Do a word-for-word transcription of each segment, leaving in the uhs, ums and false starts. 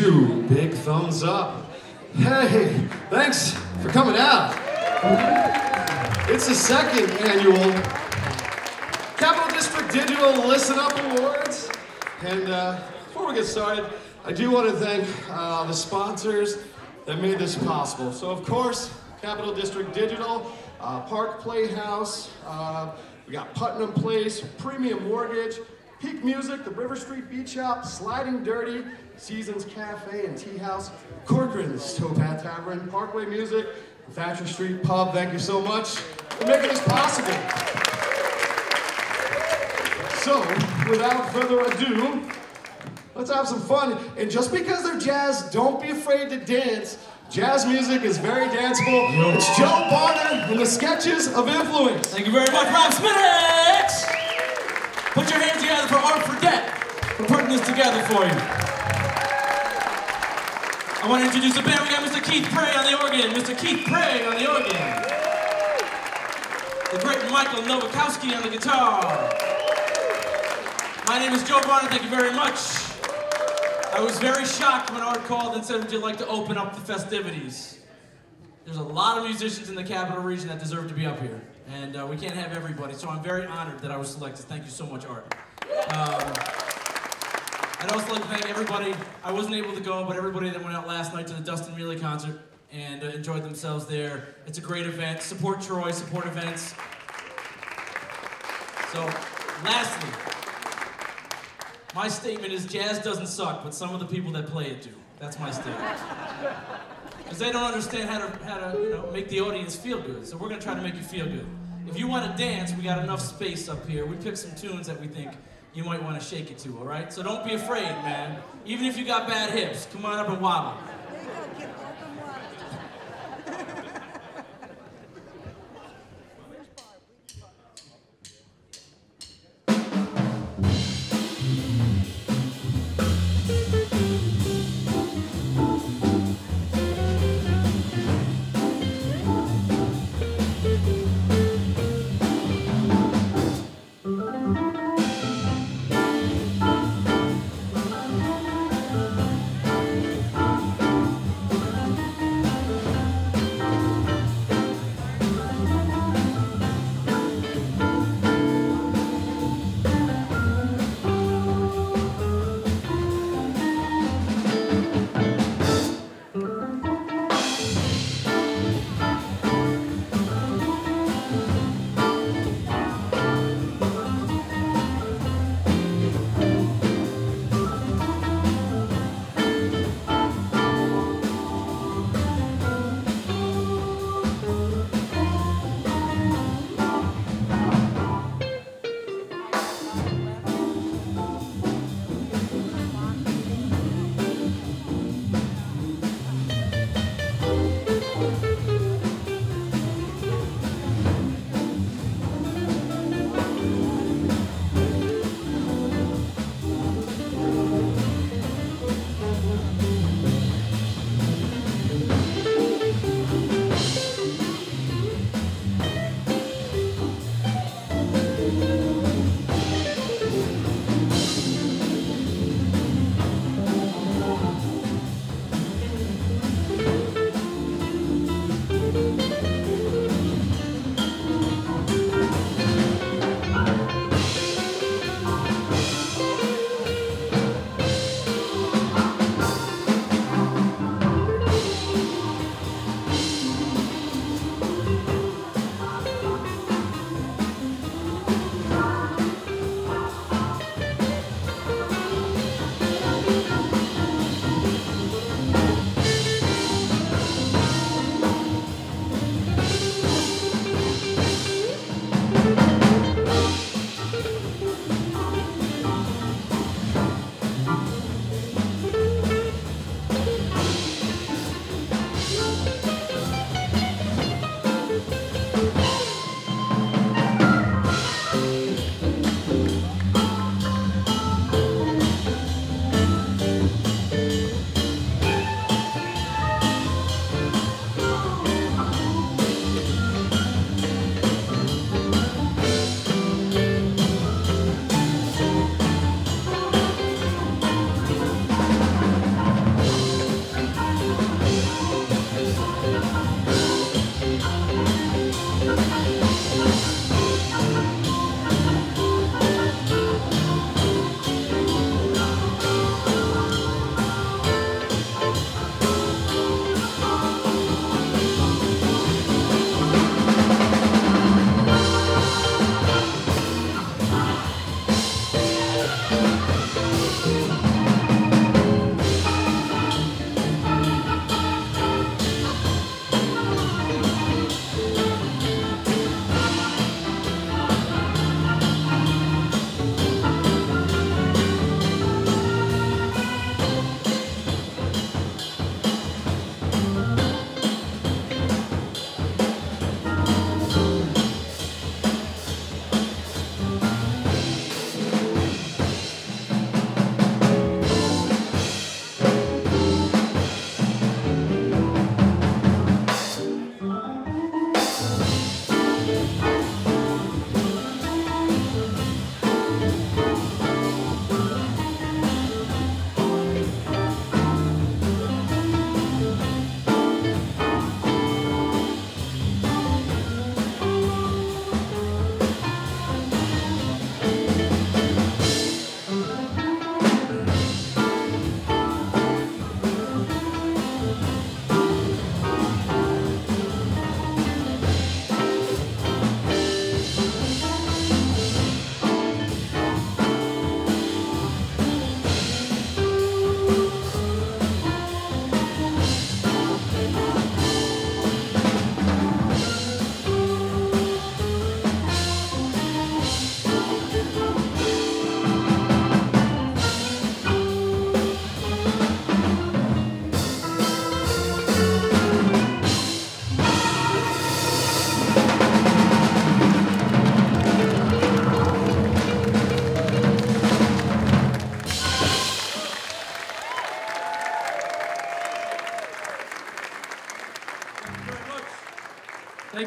two big thumbs up. Hey, thanks for coming out. It's the second annual Capital District Digital Listen Up Awards. And uh, before we get started, I do want to thank uh, the sponsors that made this possible. So of course, Capital District Digital, uh, Park Playhouse, uh, we got Putnam Place, Premium Mortgage, Peak Music, the River Street Beach Shop, Sliding Dirty, Seasons Cafe and Tea House, Corcoran's Towpath Tavern, Parkway Music, Thatcher Street Pub. Thank you so much for making this possible. So, without further ado, let's have some fun. And just because they're jazz, don't be afraid to dance. Jazz music is very danceable. Yo. It's Joe Barna from the Sketches of Influence. Thank you very much, Rob Smittix! Put your hands together for Art Fredette for putting this together for you. I want to introduce the band. We got Mister Keith Prey on the organ. Mister Keith Prey on the organ. The great Michael Novakowski on the guitar. My name is Joe Bonner. Thank you very much. I was very shocked when Art called and said, would you like to open up the festivities? There's a lot of musicians in the Capital Region that deserve to be up here. And uh, we can't have everybody, so I'm very honored that I was selected. Thank you so much, Art. Um, I'd also like to thank everybody. I wasn't able to go, but everybody that went out last night to the Dustin Mealy concert and uh, enjoyed themselves there. It's a great event. Support Troy, support events. So, lastly, my statement is jazz doesn't suck, but some of the people that play it do. That's my statement. Because they don't understand how to, how to you know, make the audience feel good. So we're going to try to make you feel good. If you want to dance, we got enough space up here. We picked some tunes that we think you might want to shake it to, all right? So don't be afraid, man. Even if you got bad hips, come on up and wobble. There you go, get up and wobble. Thank you.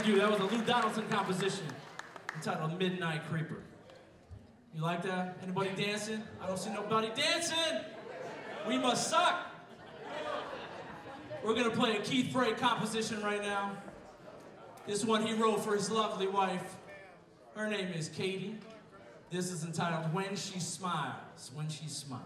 Thank you. That was a Lou Donaldson composition entitled Midnight Creeper. You like that? Anybody dancing? I don't see nobody dancing. We must suck. We're going to play a Keith Prey composition right now. This one he wrote for his lovely wife. Her name is Katie. This is entitled When She Smiles, When She Smiles.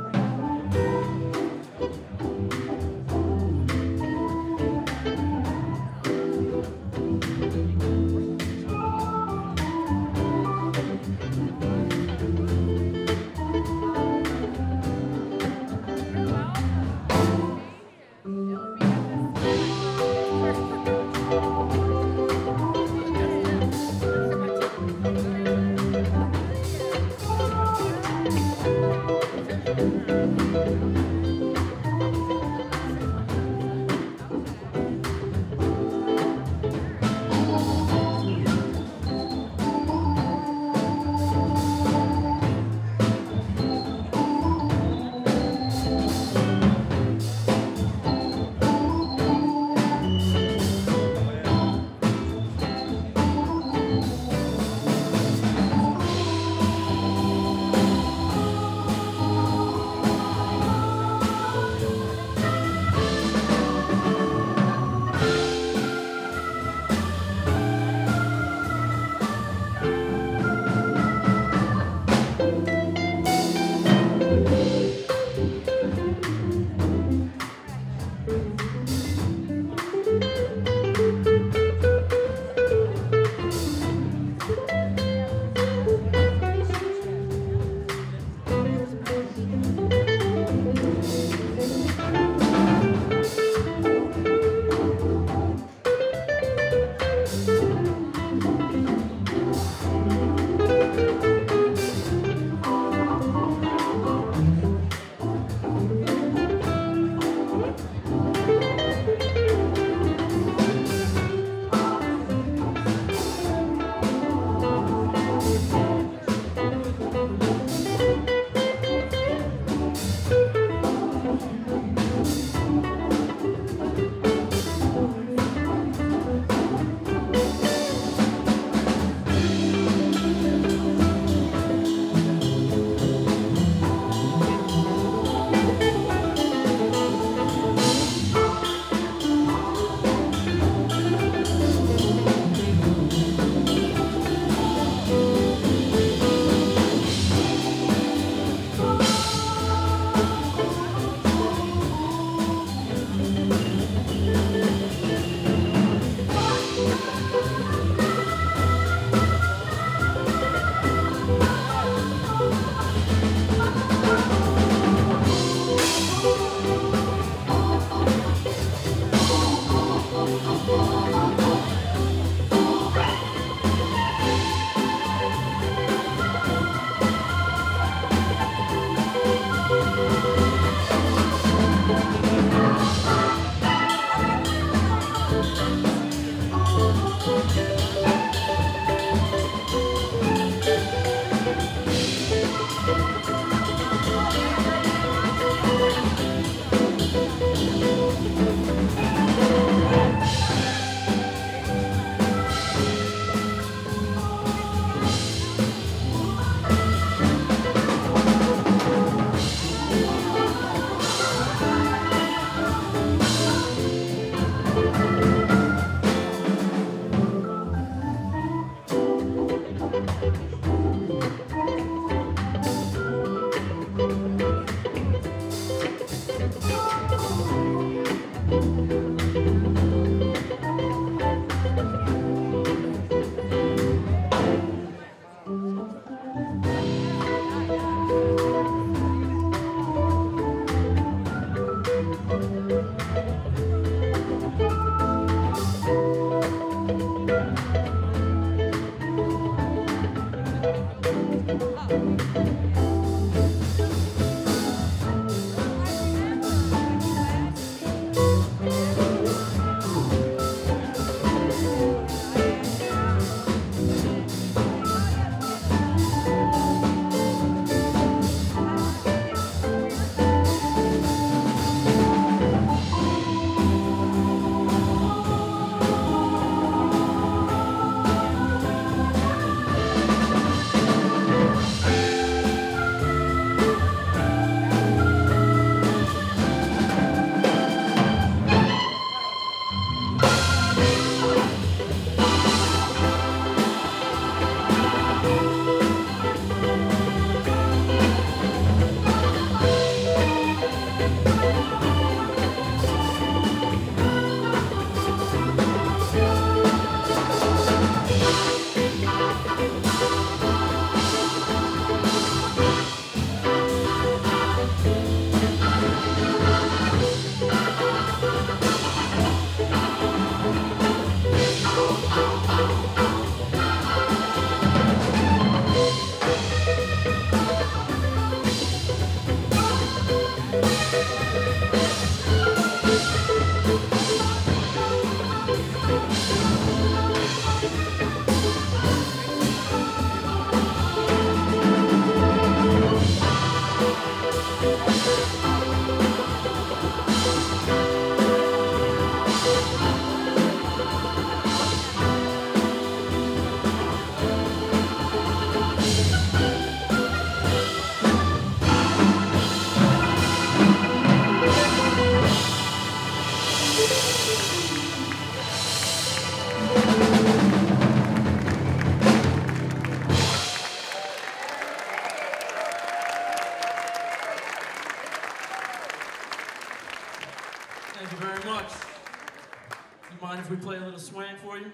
little swing for you?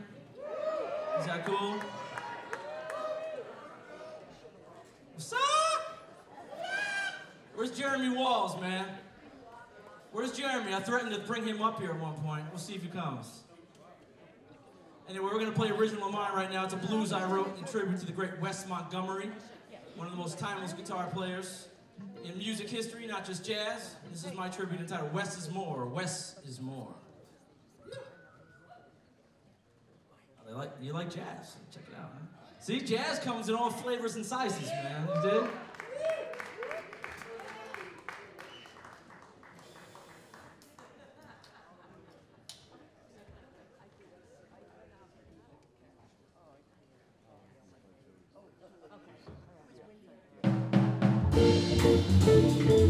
Is that cool? What's up? Where's Jeremy Walls, man? Where's Jeremy? I threatened to bring him up here at one point. We'll see if he comes. Anyway, we're going to play Original of Mine right now. It's a blues I wrote in tribute to the great Wes Montgomery, one of the most timeless guitar players in music history, not just jazz. This is my tribute entitled Wes is More, Wes is More. They like, you like jazz? Check it out, man. See, jazz comes in all flavors and sizes, man. You did? Thank you.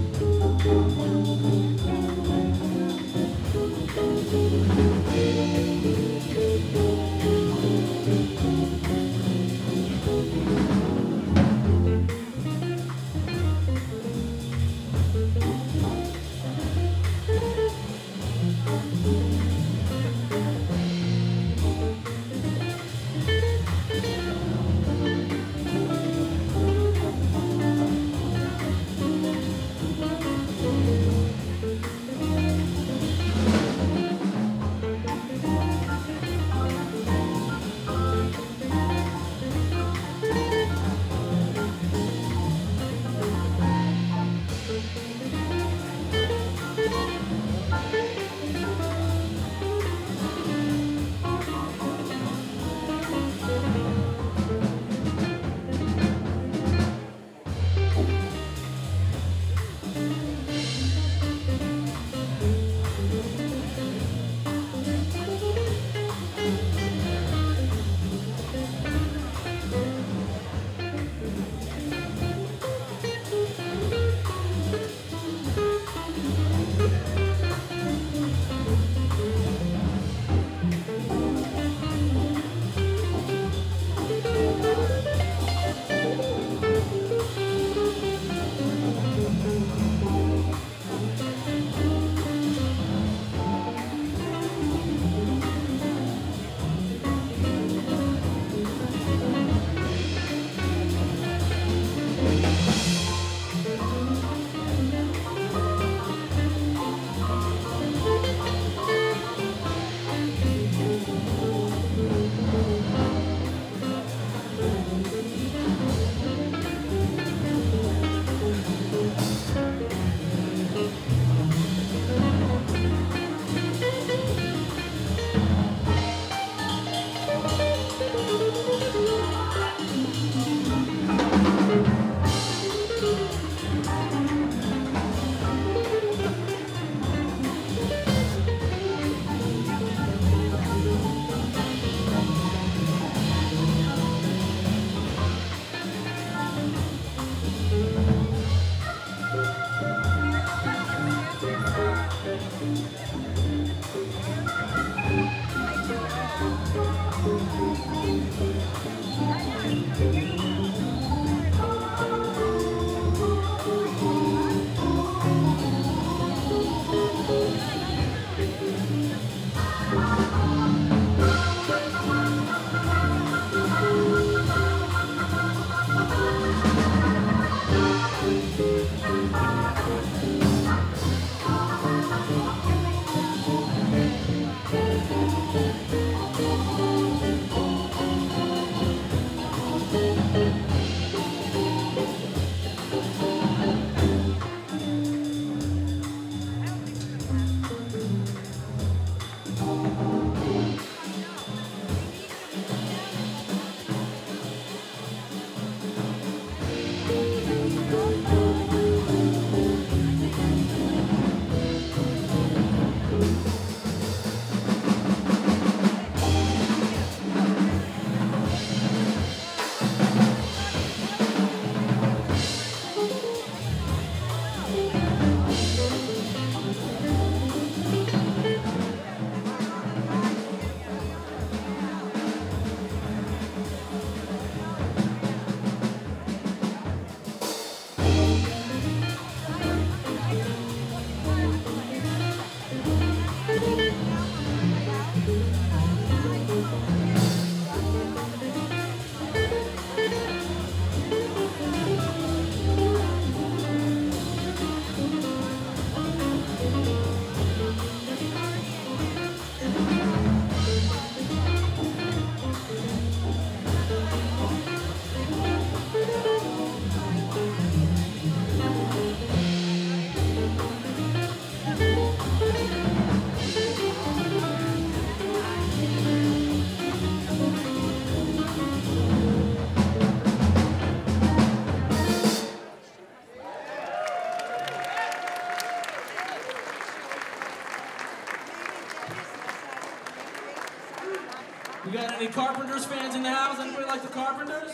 Carpenters fans in the house? Anybody like the Carpenters?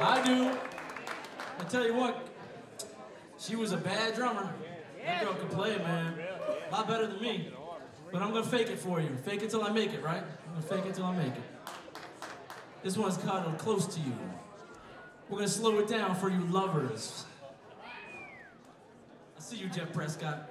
I do. I tell you what, she was a bad drummer. That girl can play, man. A lot better than me. But I'm going to fake it for you. Fake it till I make it, right? I'm going to fake it till I make it. This one's kind of close to you. We're going to slow it down for you lovers. I see you, Jeff Prescott.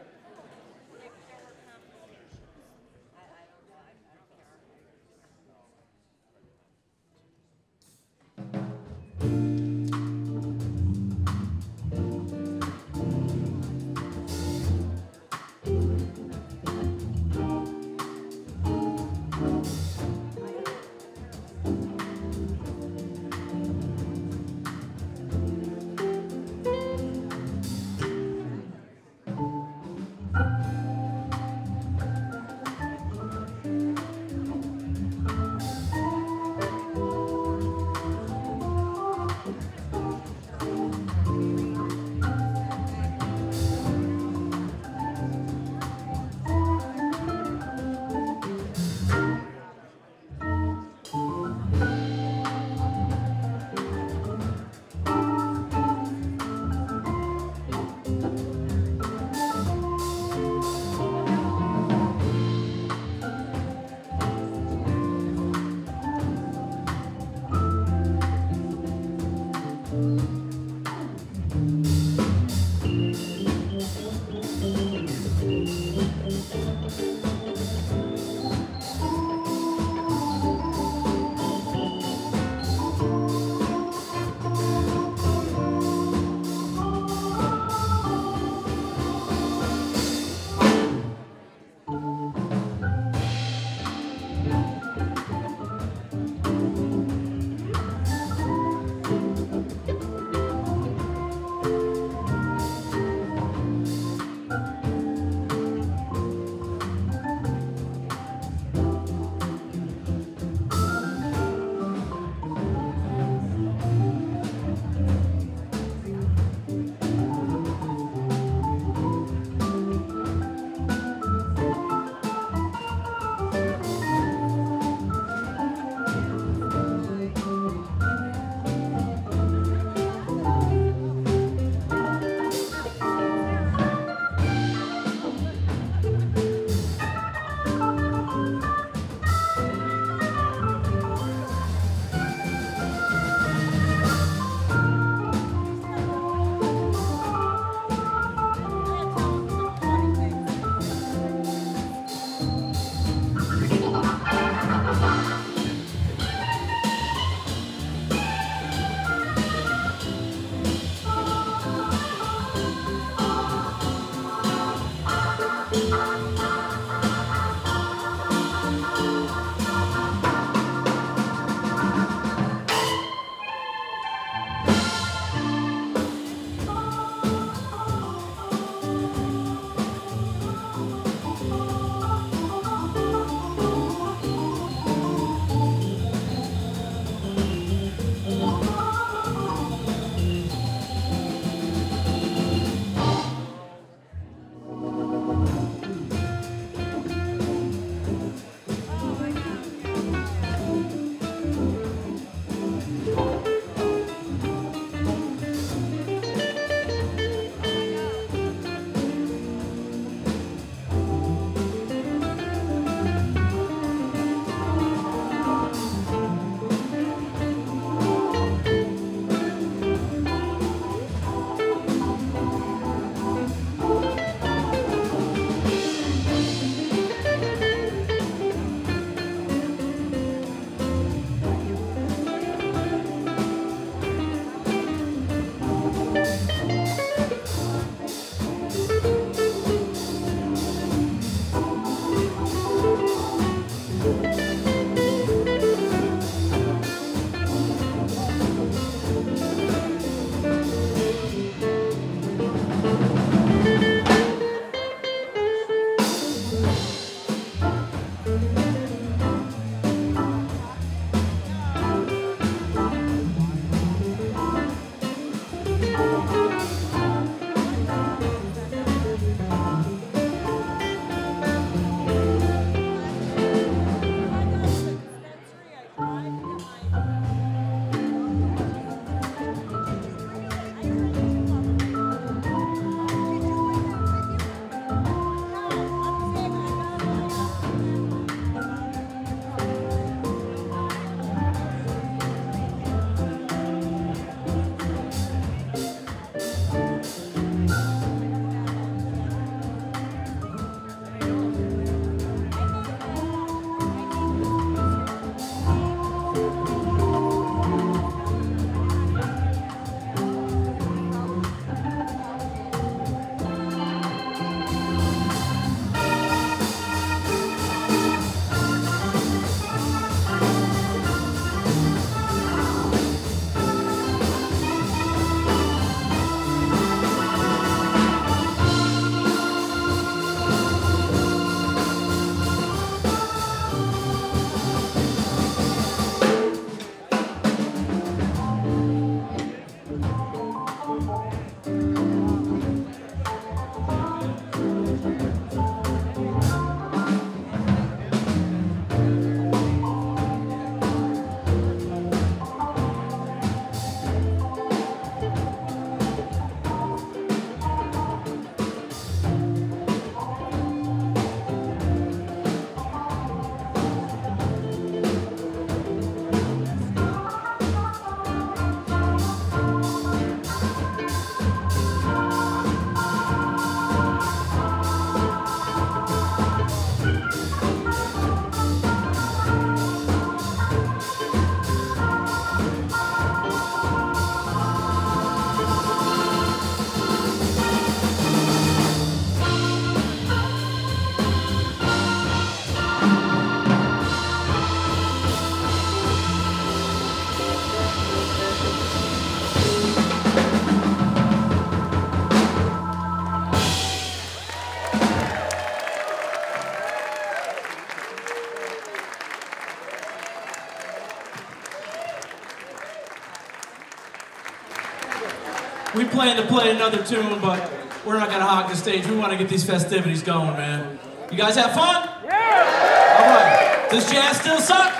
We plan to play another tune, but we're not going to hog the stage. We want to get these festivities going, man. You guys have fun? Yeah! All right. Does jazz still suck?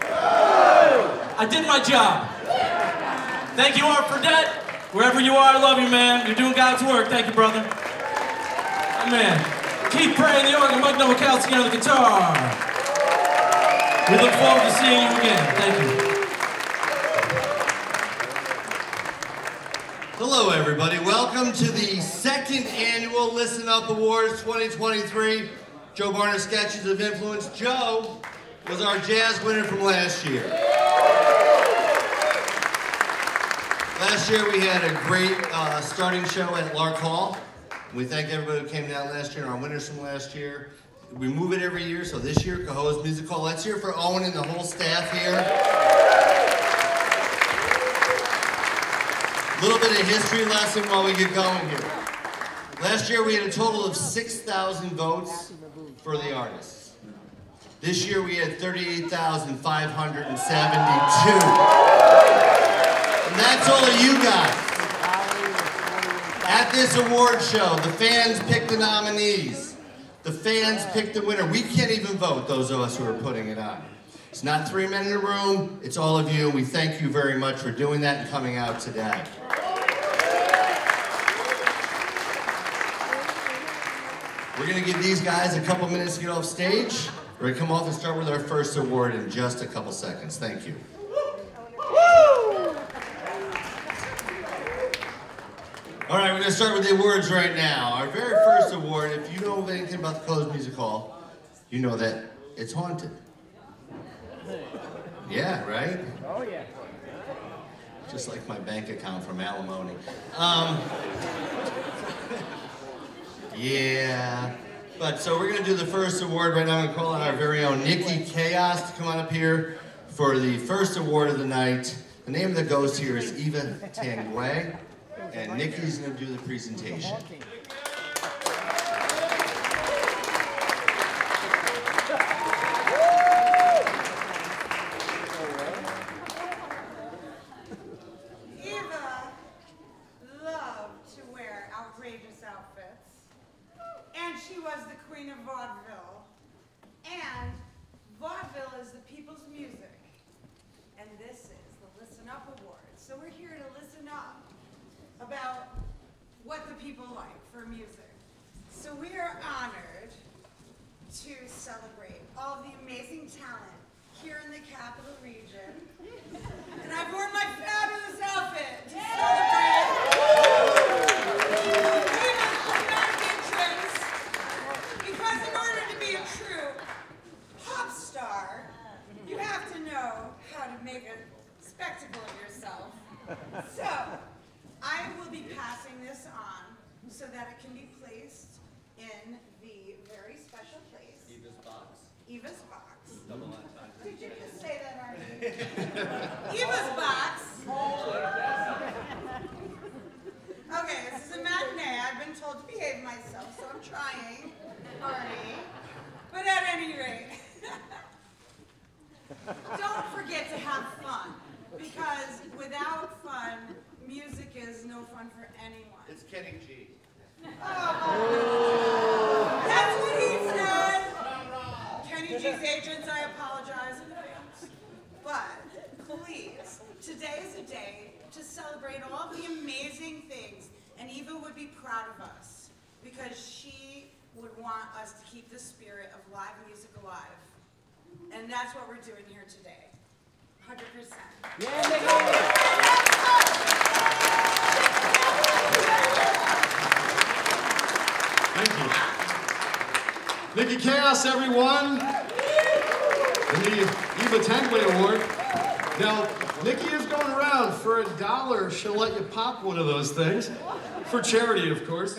Yeah. I did my job. Yeah. Thank you, Art, for that. Wherever you are, I love you, man. You're doing God's work. Thank you, brother. Oh, man. Keith Prey on the organ, Mike Novakowski on the guitar. We look forward to seeing you again. Thank you. Hello, everybody. Welcome to the second annual Listen Up Awards twenty twenty-three. Joe Barna, Sketches of Influence. Joe was our jazz winner from last year. Last year, we had a great uh, starting show at Lark Hall. We thank everybody who came down last year, our winners from last year. We move it every year, so this year, Cohoes Music Hall. Let's hear for Owen and the whole staff here. A little bit of history lesson while we get going here. Last year we had a total of six thousand votes for the artists. This year we had thirty-eight thousand five hundred seventy-two. And that's all of you guys. At this award show, the fans pick the nominees. The fans pick the winner. We can't even vote, those of us who are putting it on. It's not three men in a room, it's all of you. We thank you very much for doing that and coming out today. We're gonna give these guys a couple minutes to get off stage. We're gonna come off and start with our first award in just a couple seconds. Thank you. All right, we're gonna start with the awards right now. Our very first award, if you know anything about the Cohoes Music Hall, you know that it's haunted. Yeah, right? Oh, yeah. Just like my bank account from alimony. Um, yeah. But so we're going to do the first award right now. I'm going to call on our very own Nikki Chaos to come on up here for the first award of the night. The name of the ghost here is Eva Tanguay, and Nikki's going to do the presentation. Everyone, the Eva Tanguay Award. Now, Nikki is going around for a dollar. She'll let you pop one of those things. For charity, of course.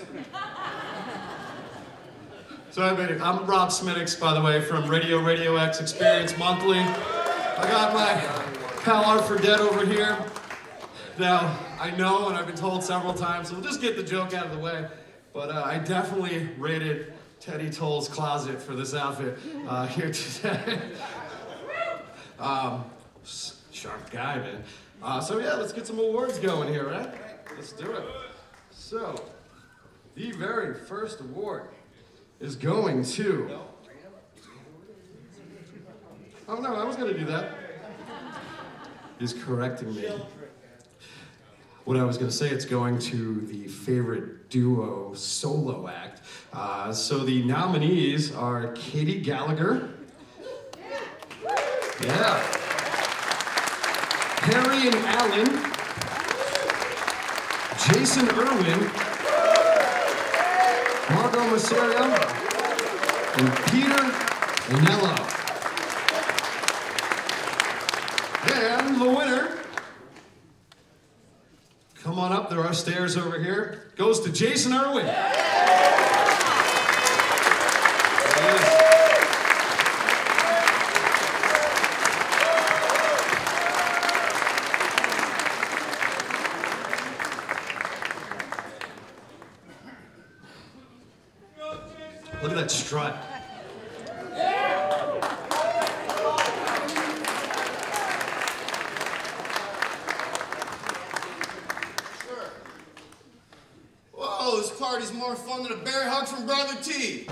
So I made it. I'm Rob Smittix, by the way, from Radio Radio X Experience Monthly. I got my pal Art for Dead over here. Now, I know, and I've been told several times, so we'll just get the joke out of the way, but uh, I definitely rated Teddy Toll's closet for this outfit uh, here today. um, sharp guy, man. Uh, so yeah, let's get some awards going here, right? Let's do it. So, the very first award is going to... Oh no, I was gonna do that. He's correcting me. What I was gonna say, it's going to the favorite duo solo act. Uh, so the nominees are Katie Gallagher. Yeah. Harry and Alan. Jason Irwin. Margot Masseria. And Peter Anello. And the winner, come on up, there are stairs over here, goes to Jason Irwin. Yeah. Yes. Look at that strut. More fun than a bear hug from Brother T.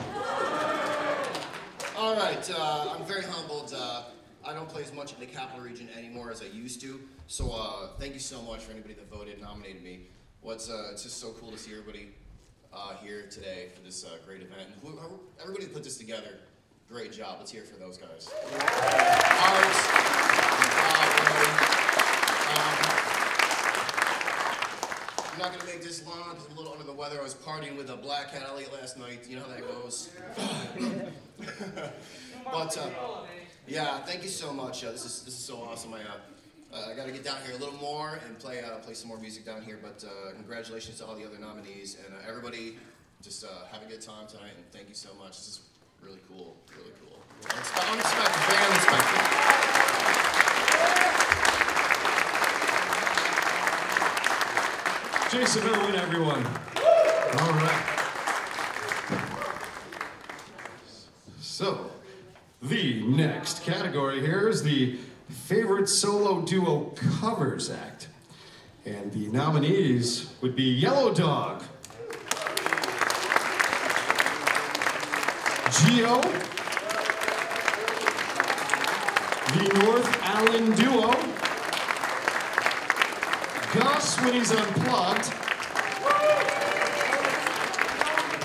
All right, uh, I'm very humbled. Uh, I don't play as much in the Capital Region anymore as I used to, so uh, thank you so much for anybody that voted, nominated me. What's well, uh, it's just so cool to see everybody uh, here today for this uh, great event. And who, everybody put this together, great job. Let's hear it for those guys. Arts, uh, um, I'm not gonna make this long, I'm just a little under the weather. I was partying with a black hat Elliot last night, you know how that goes. But uh, yeah, thank you so much. Uh, this is this is so awesome. I uh, I gotta get down here a little more and play uh, play some more music down here. But uh, congratulations to all the other nominees and uh, everybody. Just uh, have a good time tonight and thank you so much. This is really cool, really cool. Unexpected, very unexpected. Jason Irwin, everyone. All right. So, the next category here is the Favorite Solo Duo Covers Act. And the nominees would be Yellow Dog, Geo, the North Allen Duo, Goss when he's unplugged,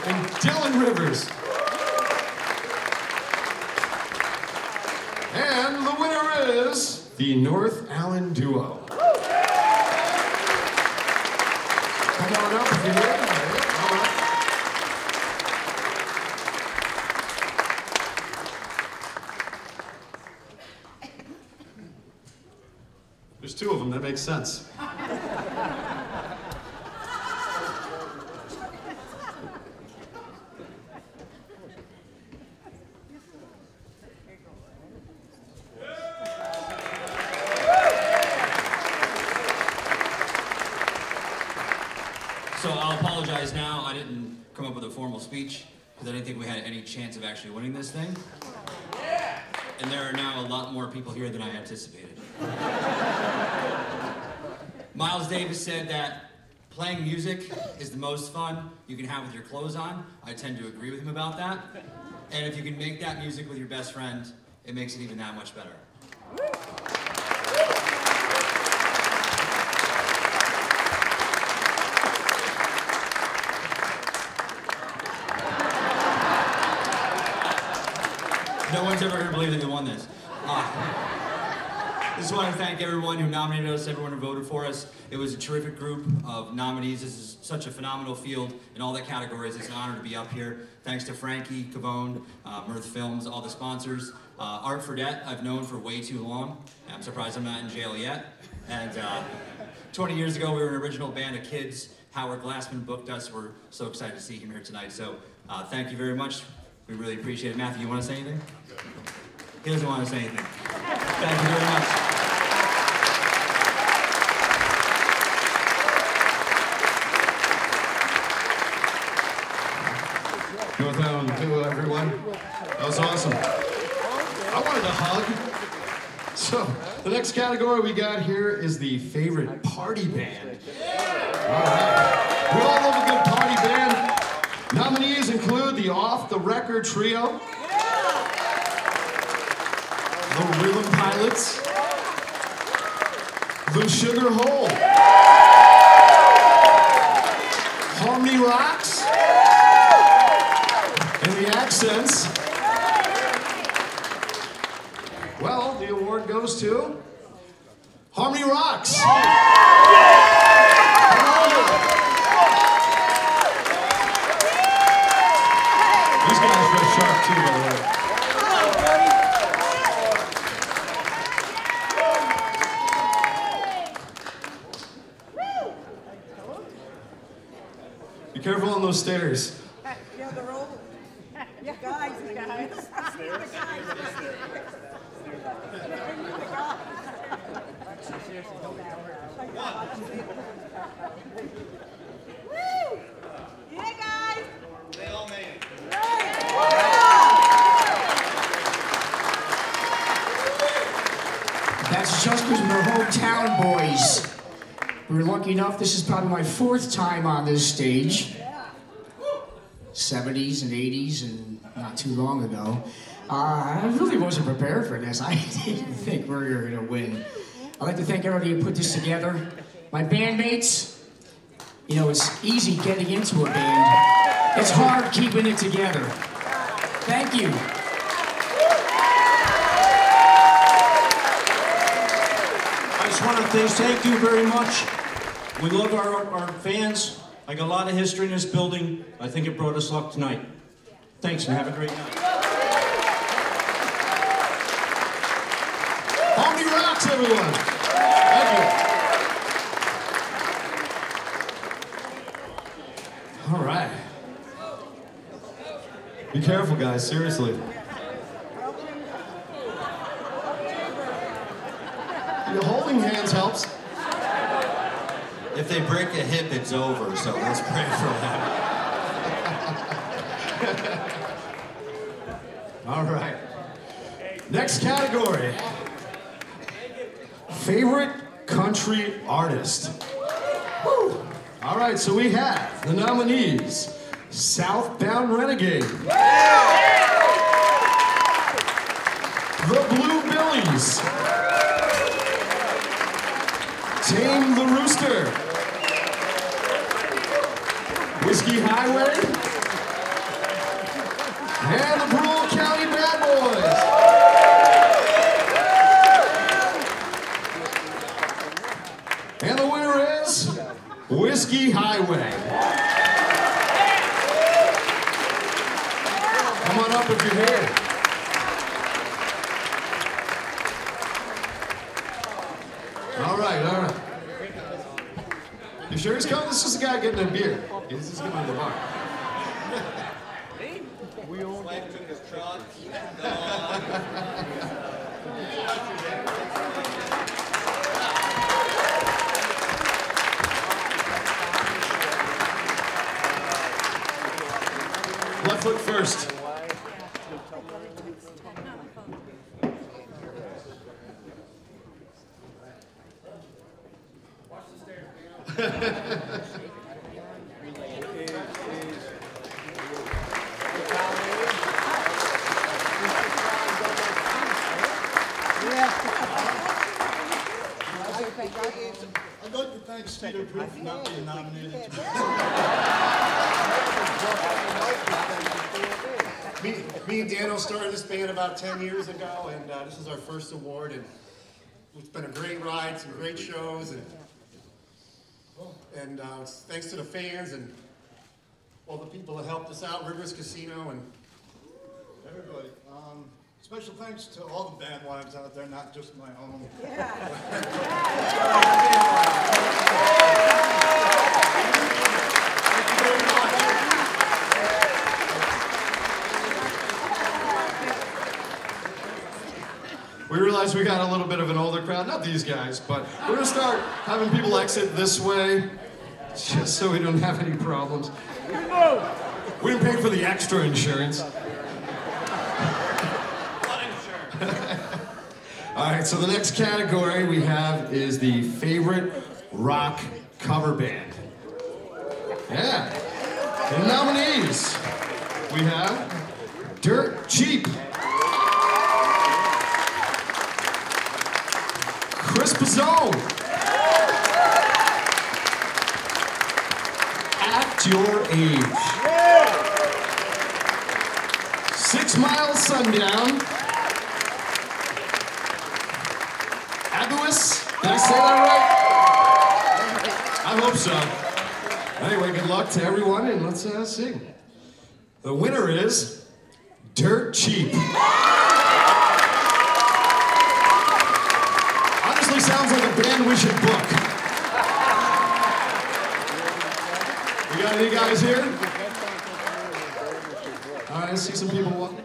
and Dylan Rivers. And the winner is the North Allen Duo. Come on up if you're here. All right. There's two of them, that makes sense. Speech because I didn't think we had any chance of actually winning this thing. Yeah. And there are now a lot more people here than I anticipated. Miles Davis said that playing music is the most fun you can have with your clothes on. I tend to agree with him about that. And if you can make that music with your best friend, it makes it even that much better. No one's ever going to believe that they won this. I uh, just want to thank everyone who nominated us, everyone who voted for us. It was a terrific group of nominees. This is such a phenomenal field in all the categories. It's an honor to be up here. Thanks to Frankie Cavone, uh, Mirth Films, all the sponsors. Uh, Art Fredette, I've known for way too long. I'm surprised I'm not in jail yet. And uh, twenty years ago, we were an original band of kids. Howard Glassman booked us. We're so excited to see him here tonight. So uh, thank you very much. We really appreciate it. Matthew, you want to say anything? He doesn't want to say anything. Thank you very much. Go down to everyone. That was awesome. I wanted a hug. So the next category we got here is the favorite party band. All right. We all love a good party band. Nominees include the Off the Record Trio, the Rhythm Pilots, the Sugar Hole, Harmony Rocks, and the Accents. Well, the award goes to Harmony Rocks. Yeah! Yeah! These guys were sharp too, by the way. Hello, buddy. Be careful on those stairs. Yeah, the roll. Yeah, guys, the guys. The guys. Woo! Yeah, guys! They all made it. That's just because we're hometown boys. We were lucky enough, this is probably my fourth time on this stage. seventies and eighties and not too long ago. Uh, I really wasn't prepared for this. I didn't think we were going to win. I'd like to thank everybody who put this together. My bandmates, you know, it's easy getting into a band. It's hard keeping it together. Thank you. I just want to say thank you very much. We love our, our fans. I got a lot of history in this building. I think it brought us luck tonight. Thanks and have a great night. Everyone. Thank you. All right. Be careful, guys. Seriously. Your holding hands helps. If they break a hip, it's over, so let's pray for that. All right. Next category. Favorite country artist. Woo. All right, so we have the nominees. Southbound Renegade. Yeah. The Bluebillies. Tame the Rooster. Whiskey Highway. And the Brule County Bad Boys. Whiskey Highway. Come on up if you're here. All right, all right. You sure he's coming? This is a guy getting a beer. He's just getting in the bar. We all went to the truck. Left foot first. Watch the stairs, man. I'd like to thank Cedar Proof for not being nominated. Me, me and Daniel started this band about ten years ago, and uh, this is our first award, and it's been a great ride, some great shows, and, and uh, thanks to the fans and all the people that helped us out, Rivers Casino, and everybody. Um, special thanks to all the band wives out there, not just my own. Thank you very much. We realized we got a little bit of an older crowd, not these guys, but we're gonna start having people exit this way, just so we don't have any problems. We didn't pay for the extra insurance. All right, so the next category we have is the favorite rock cover band. Yeah. The nominees, we have Dirt Cheap, Chris Pizzone, At Your Age, Six Mile Sundown, Aguas, did I say that right? I hope so. Anyway, good luck to everyone, and let's uh, sing. The winner is Dirt Cheap. Honestly, sounds like a band we should book. You got any guys here? All right, I see some people walking.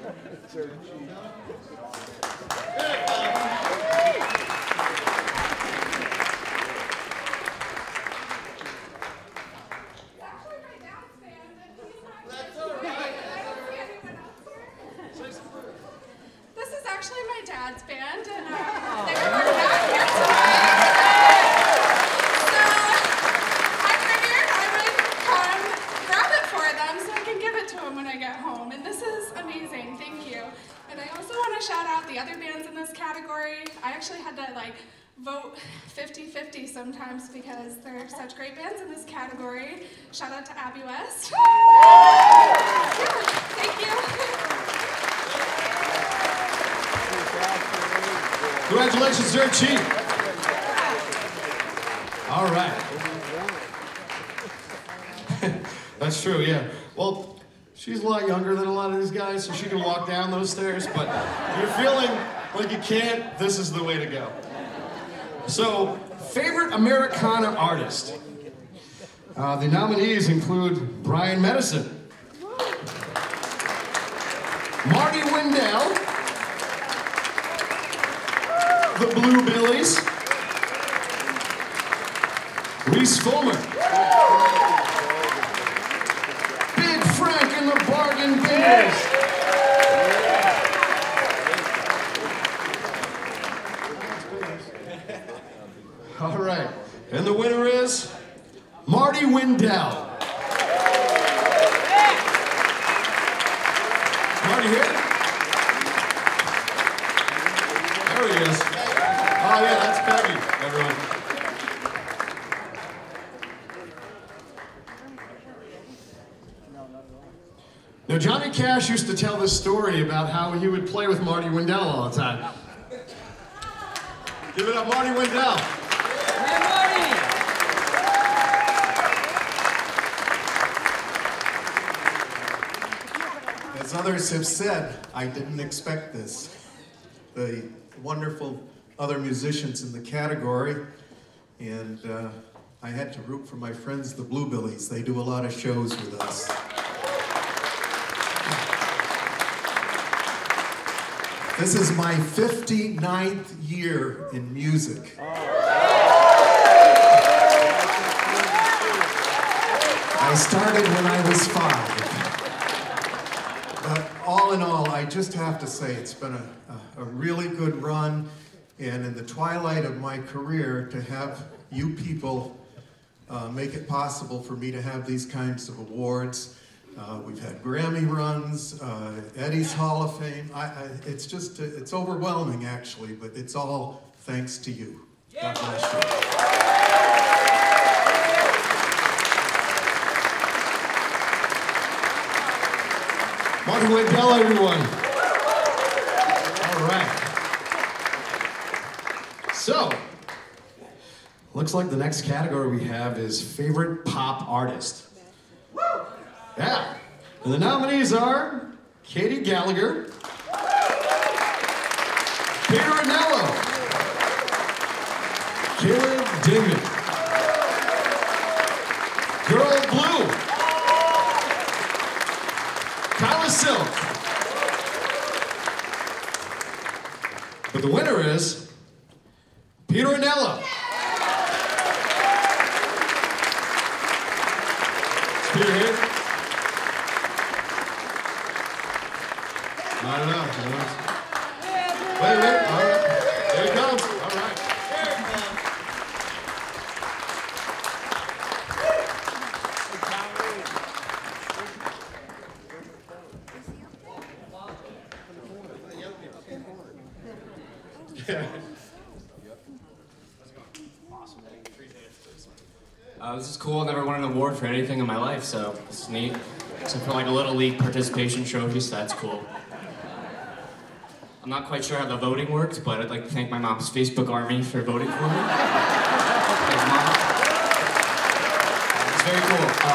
Shout out to Abby West. Thank you. Congratulations, Dirt Cheap. All right. That's true, yeah. Well, she's a lot younger than a lot of these guys, so she can walk down those stairs, but if you're feeling like you can't, this is the way to go. So, favorite Americana artist. Uh, the nominees include Brian Medicine, Marty Wendell, The Bluebillies, Reese Fulmer, Big Frank and the Bargain Bears. All right, and the winner is Marty Wendell. Marty here? There he is. Oh yeah, that's Peggy, everyone. Now Johnny Cash used to tell this story about how he would play with Marty Wendell all the time. Give it up, Marty Wendell. As others have said, I didn't expect this. The wonderful other musicians in the category, and uh, I had to root for my friends, the Bluebillies. They do a lot of shows with us. This is my fifty-ninth year in music. I started when I was five. But all in all, I just have to say it's been a, a, a really good run, and in the twilight of my career, to have you people uh, make it possible for me to have these kinds of awards. Uh, we've had Grammy runs, uh, Eddie's Hall of Fame. I, I, it's just, uh, it's overwhelming actually, but it's all thanks to you. God bless you. Marty Wendell, everyone. All right. So, looks like the next category we have is favorite pop artist. Yeah. And the nominees are Katie Gallagher, Peter Anello, Caleb Dingman, Girl Blue, Silk. But the winner is Peter Anello. Is Peter here? I don't know. I don't know. Wait, wait, all right. There you Uh, this is cool. I never won an award for anything in my life, so it's neat. Except for like a Little League participation trophy, so that's cool. I'm not quite sure how the voting works, but I'd like to thank my mom's Facebook army for voting for me. Thanks, Mom. It's very cool. Uh,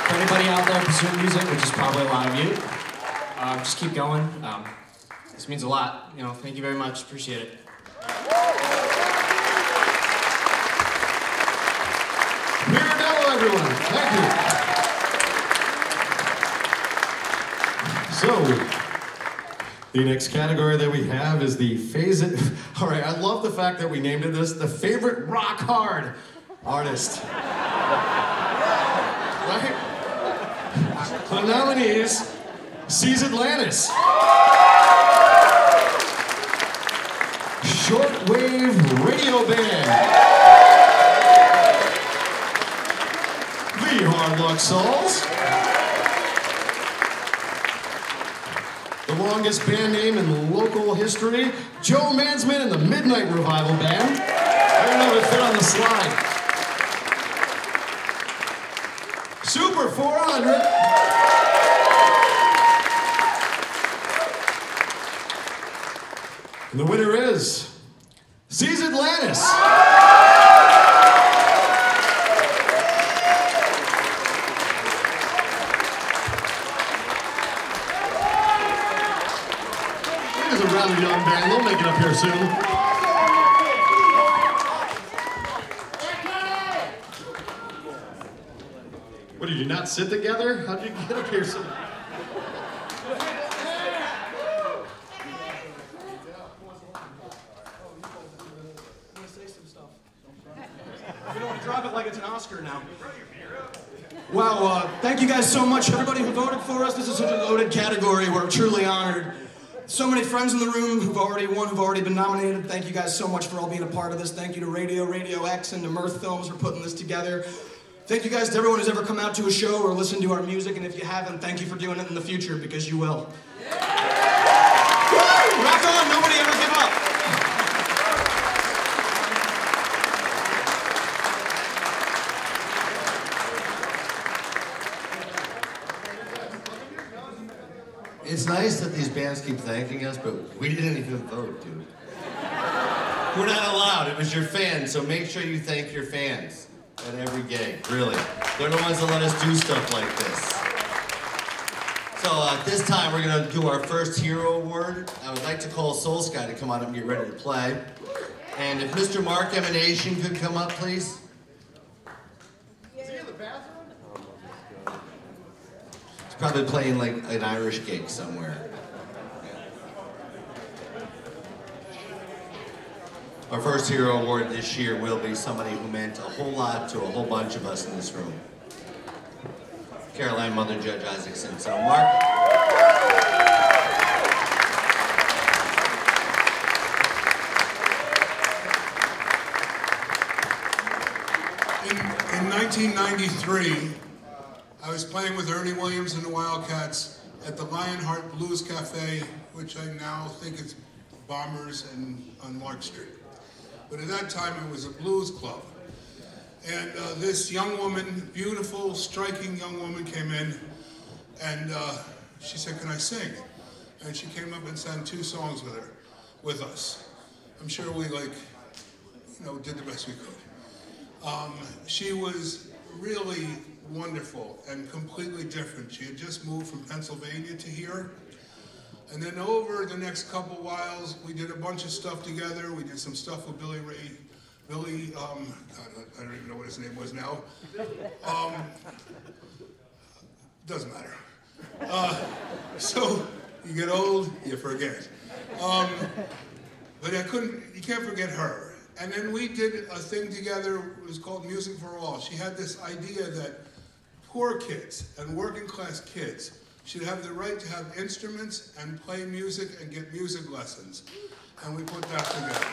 for anybody out there pursuing music, which is probably a lot of you, uh, just keep going. Um, this means a lot. You know, thank you very much. Appreciate it. Here and now, everyone. Thank you. So. The next category that we have is the phase it. All right, I love the fact that we named it this, the favorite rock hard artist. Right? The nominees, Seas Atlantis. Shortwave Radio Band. The Hard Luck Souls. Longest band name in local history, Joe Mansman and the Midnight Revival Band. I don't know if it fit on the slide. Super four hundred. And the winner is Seas Atlantis. Young band, they'll make it up here soon. What, did you not sit together? How'd you get up here soon? We don't want to drop it like it's an Oscar now. Wow, uh, thank you guys so much, everybody who voted for us. This is such a loaded category. We're truly honored. So many friends in the room who've already won, who've already been nominated. Thank you guys so much for all being a part of this. Thank you to Radio, Radio X, and to Mirth Films for putting this together. Thank you guys to everyone who's ever come out to a show or listened to our music, and if you haven't, thank you for doing it in the future, because you will. Yeah. Woo! Rock on, nobody ever give up. It's nice that these bands keep thanking us, but we didn't even vote, dude. We're not allowed. It was your fans, so make sure you thank your fans at every gig, really. They're the ones that let us do stuff like this. So uh, this time, we're going to do our first Hero Award. I would like to call Soul Sky to come on up and get ready to play. And if Mister Mark Emanation could come up, please. Probably playing like an Irish gig somewhere. Our first Hero Award this year will be somebody who meant a whole lot to a whole bunch of us in this room. Caroline Mother Judge Isaacson. So Mark. In, in nineteen ninety-three, I was playing with Ernie Williams and the Wildcats at the Lionheart Blues Cafe, which I now think is Bombers and on Lark Street. But at that time, it was a blues club. And uh, this young woman, beautiful, striking young woman came in, and uh, she said, "Can I sing?" And she came up and sang two songs with her, with us. I'm sure we like, you know, did the best we could. Um, she was really wonderful and completely different. She had just moved from Pennsylvania to here. And then over the next couple whiles, we did a bunch of stuff together. We did some stuff with Billy Ray, Billy, um, God, I don't even know what his name was now. Um, doesn't matter. Uh, so you get old, you forget. Um, but I couldn't, you can't forget her. And then we did a thing together, it was called Music for All. She had this idea that poor kids and working class kids should have the right to have instruments and play music and get music lessons. And we put that together.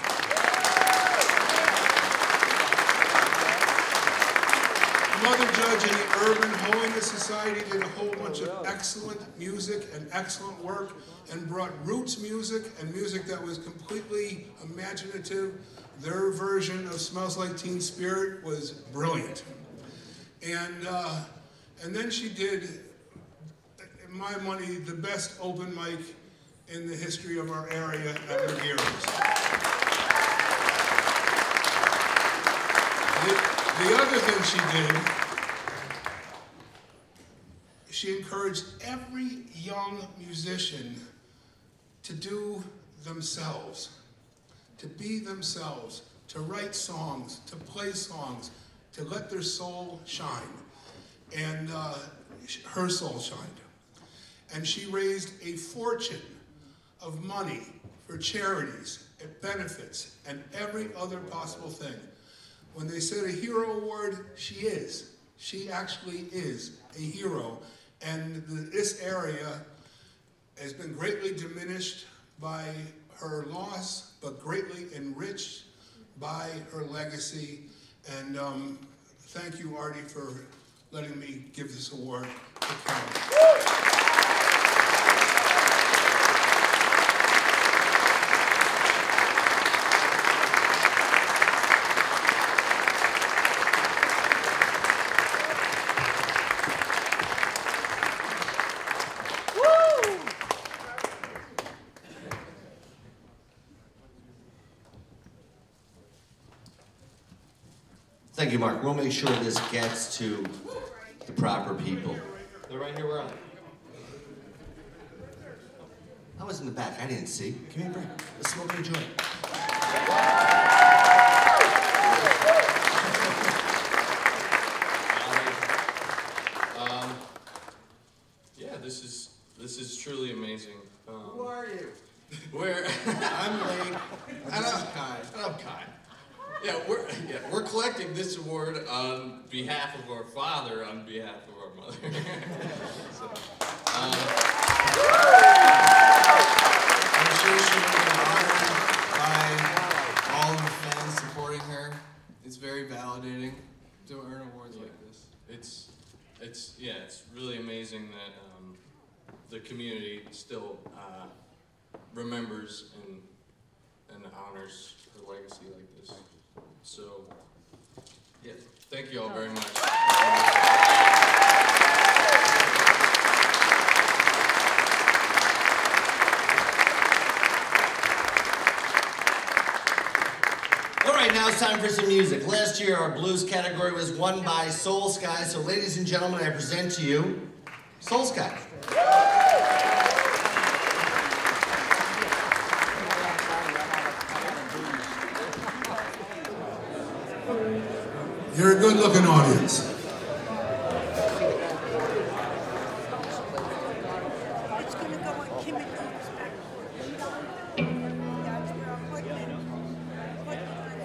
Mother Judge and the Urban Holiness Society did a whole bunch of excellent music and excellent work and brought roots music and music that was completely imaginative. Their version of Smells Like Teen Spirit was brilliant. And uh, and then she did, in my money, the best open mic in the history of our area and our years. The, the other thing she did, she encouraged every young musician to do themselves, to be themselves, to write songs, to play songs, to let their soul shine. And uh, her soul shined. And she raised a fortune of money for charities and benefits and every other possible thing. When they said a hero award, she is. She actually is a hero. And the, this area has been greatly diminished by her loss, but greatly enriched by her legacy. And um, thank you, Artie, for letting me give this award to Carol. Thank you, Mark. We'll make sure this gets to the proper people. They're right here, where are they? I was in the back, I didn't see. Give me a break. Let's smoke and enjoy. um, yeah, this is this is truly amazing. Um, Who are you? Where I'm Lane. And I'm Kai. And I'm Kai. Yeah, we're yeah, we're collecting this award on behalf of our father, on behalf of our mother. so, um, I'm sure she will be honored by all the fans supporting her. It's very validating to earn awards yeah. like this. It's it's yeah, it's really amazing that um, the community still uh, remembers and and honors her legacy like this. So, yeah, thank you all very much. All right, now it's time for some music. Last year, our blues category was won by Soul Sky. So, ladies and gentlemen, I present to you Soul Sky. You're a good-looking audience.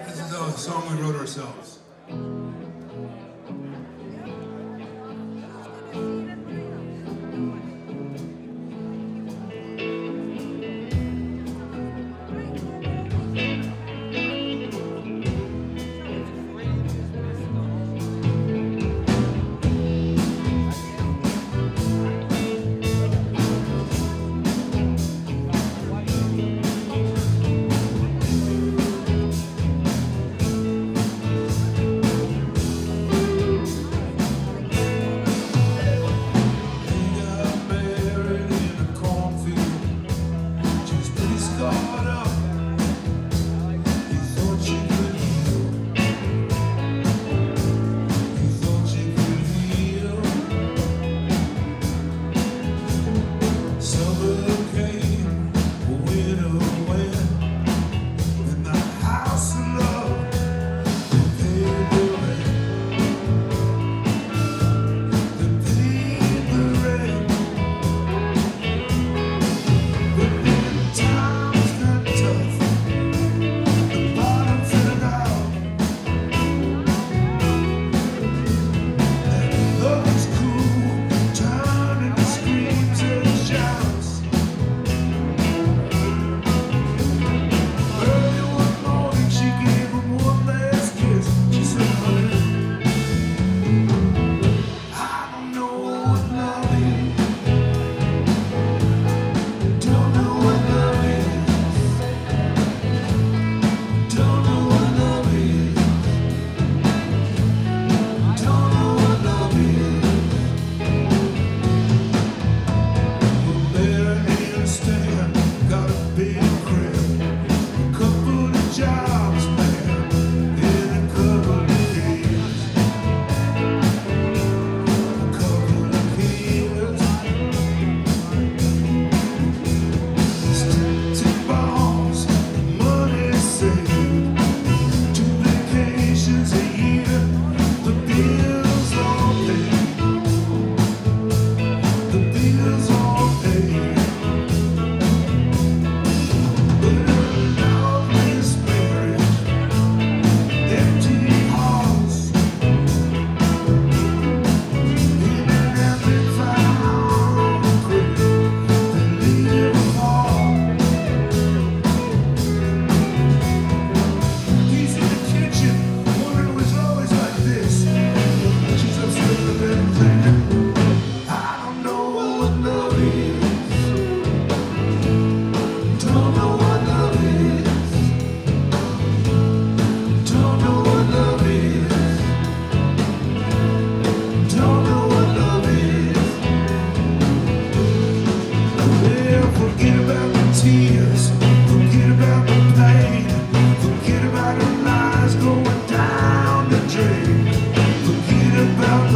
This is a song we wrote ourselves. Thank you.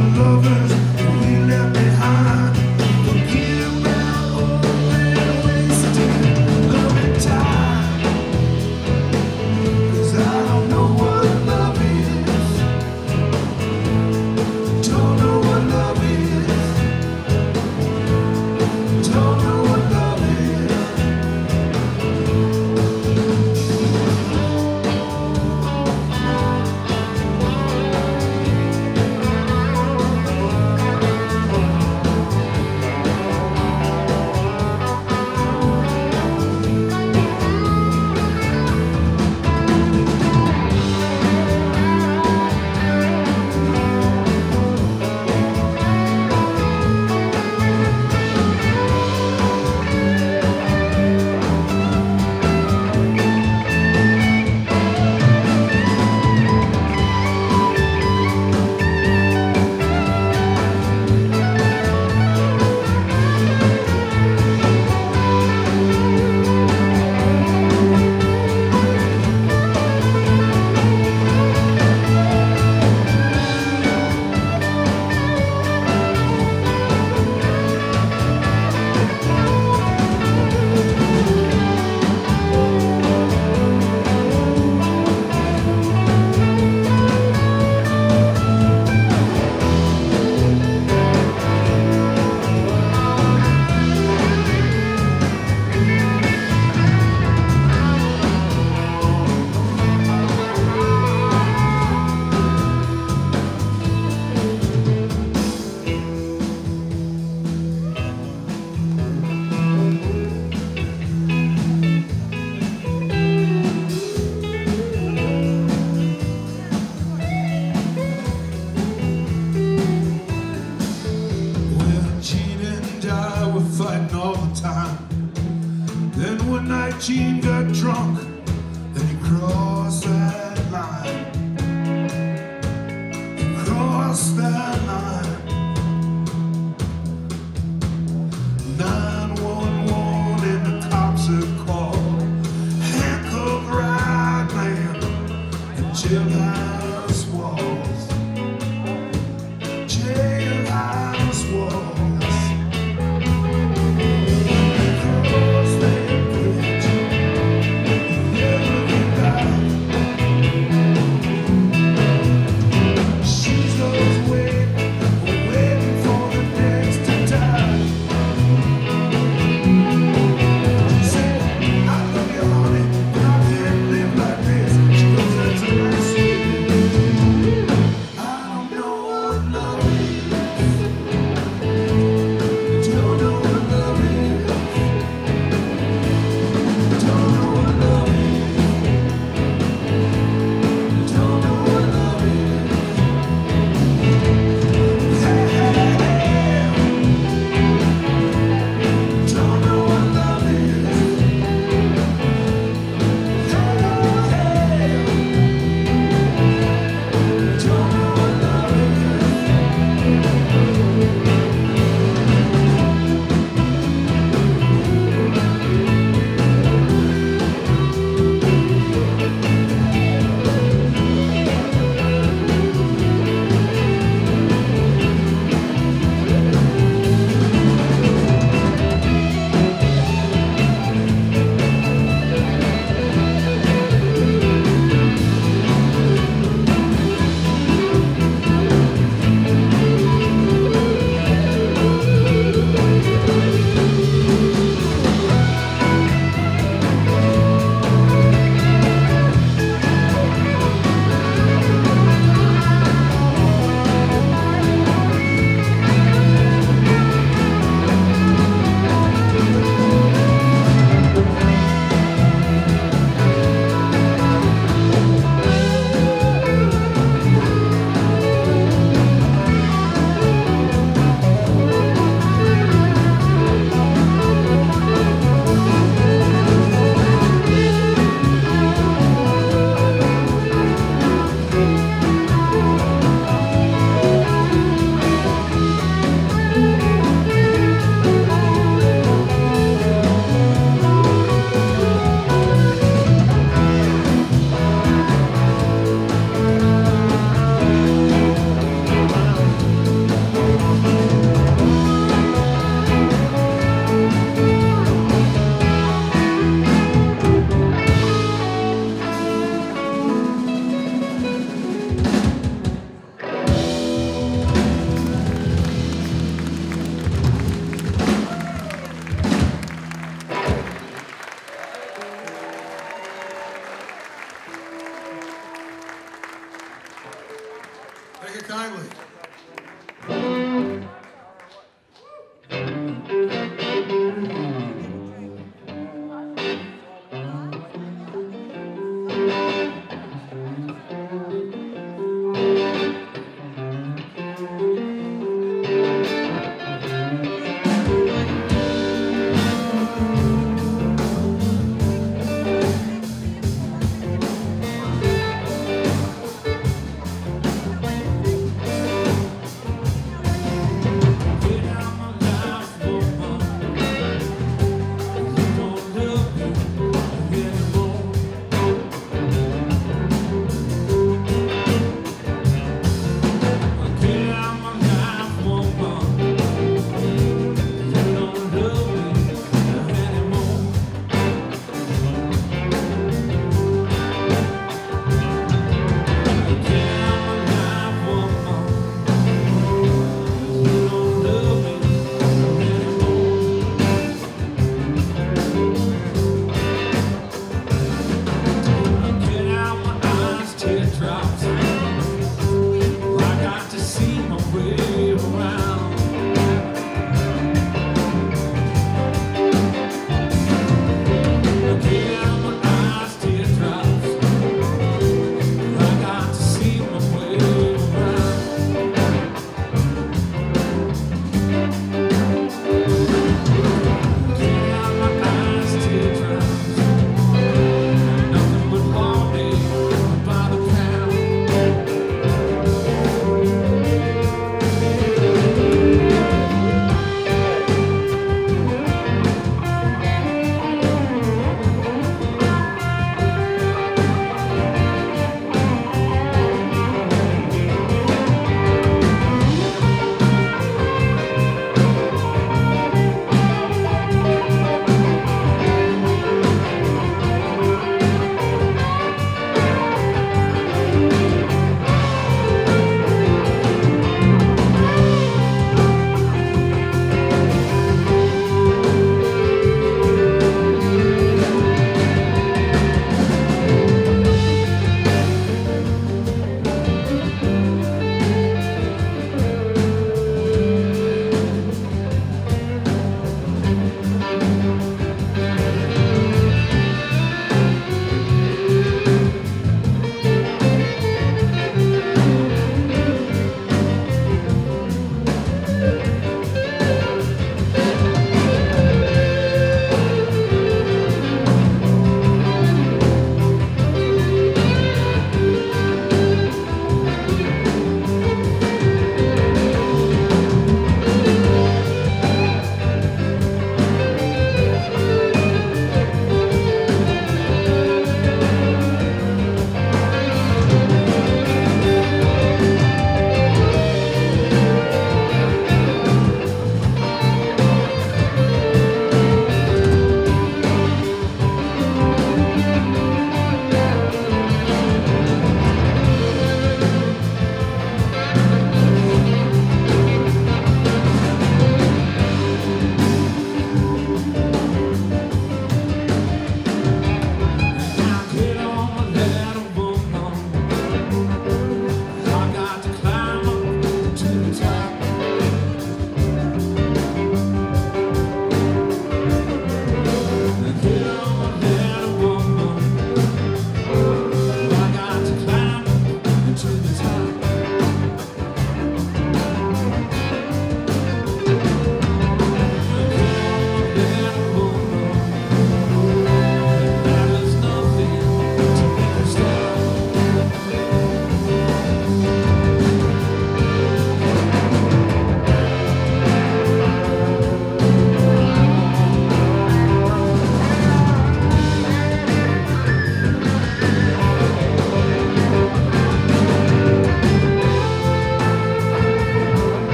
Thank you.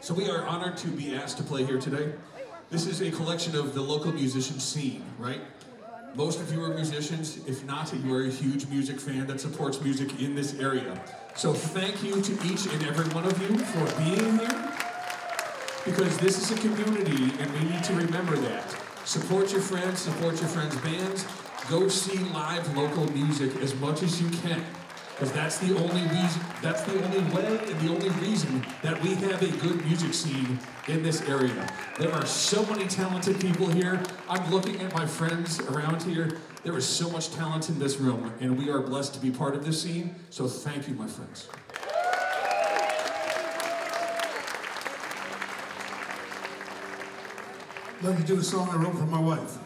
So we are honored to be asked to play here today. This is a collection of the local musician scene, right? Most of you are musicians. If not, you are a huge music fan that supports music in this area. So thank you to each and every one of you for being here, because this is a community and we need to remember that. Support your friends, support your friends' bands. Go see live local music as much as you can. Because that's the only reason, that's the only way and the only reason that we have a good music scene in this area. There are so many talented people here. I'm looking at my friends around here. There is so much talent in this room, and we are blessed to be part of this scene. So thank you, my friends. Let me do a song I wrote for my wife.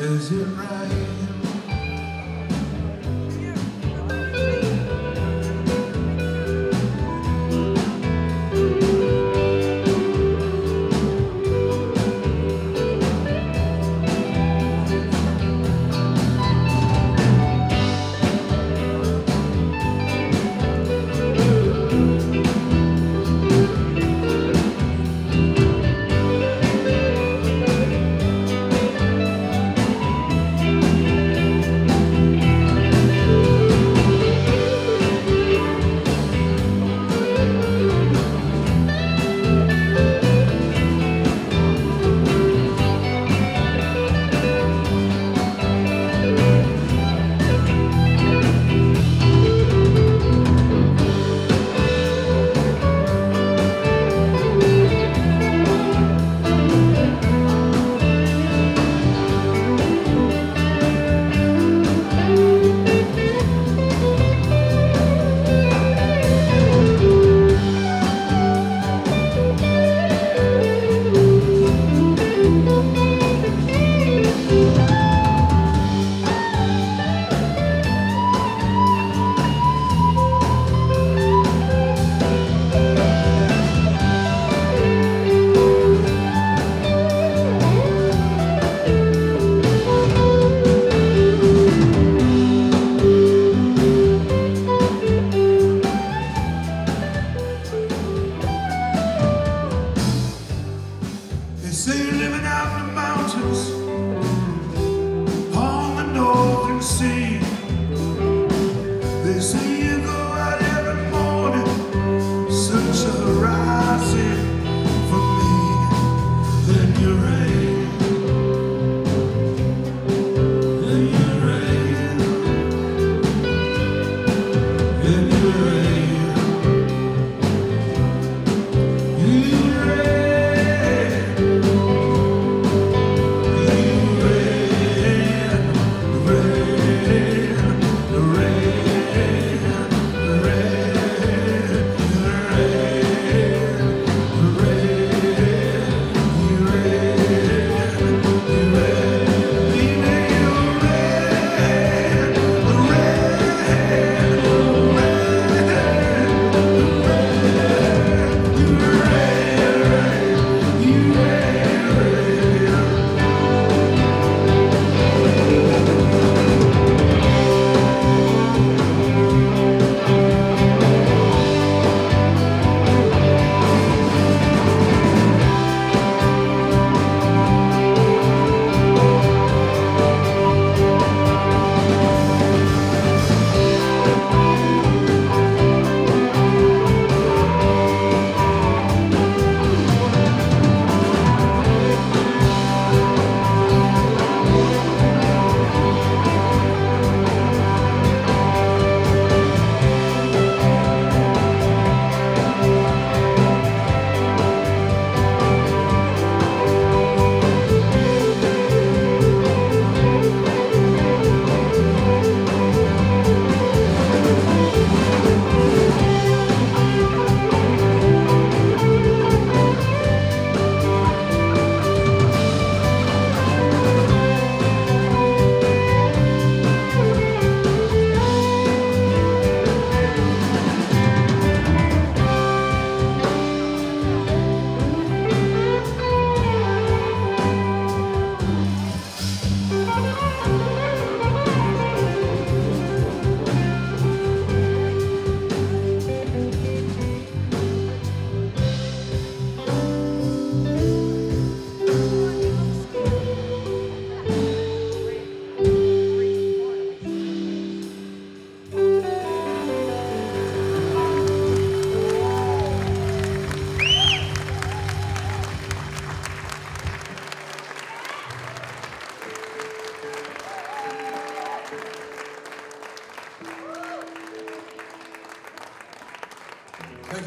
does it rain?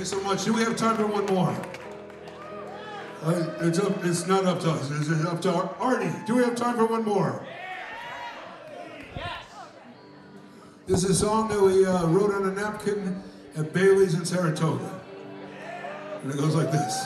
So much. Do we have time for one more? Uh, it's up. It's not up to us. It's up to our, Artie. Do we have time for one more? Yes. This is a song that we uh, wrote on a napkin at Bailey's in Saratoga, and it goes like this.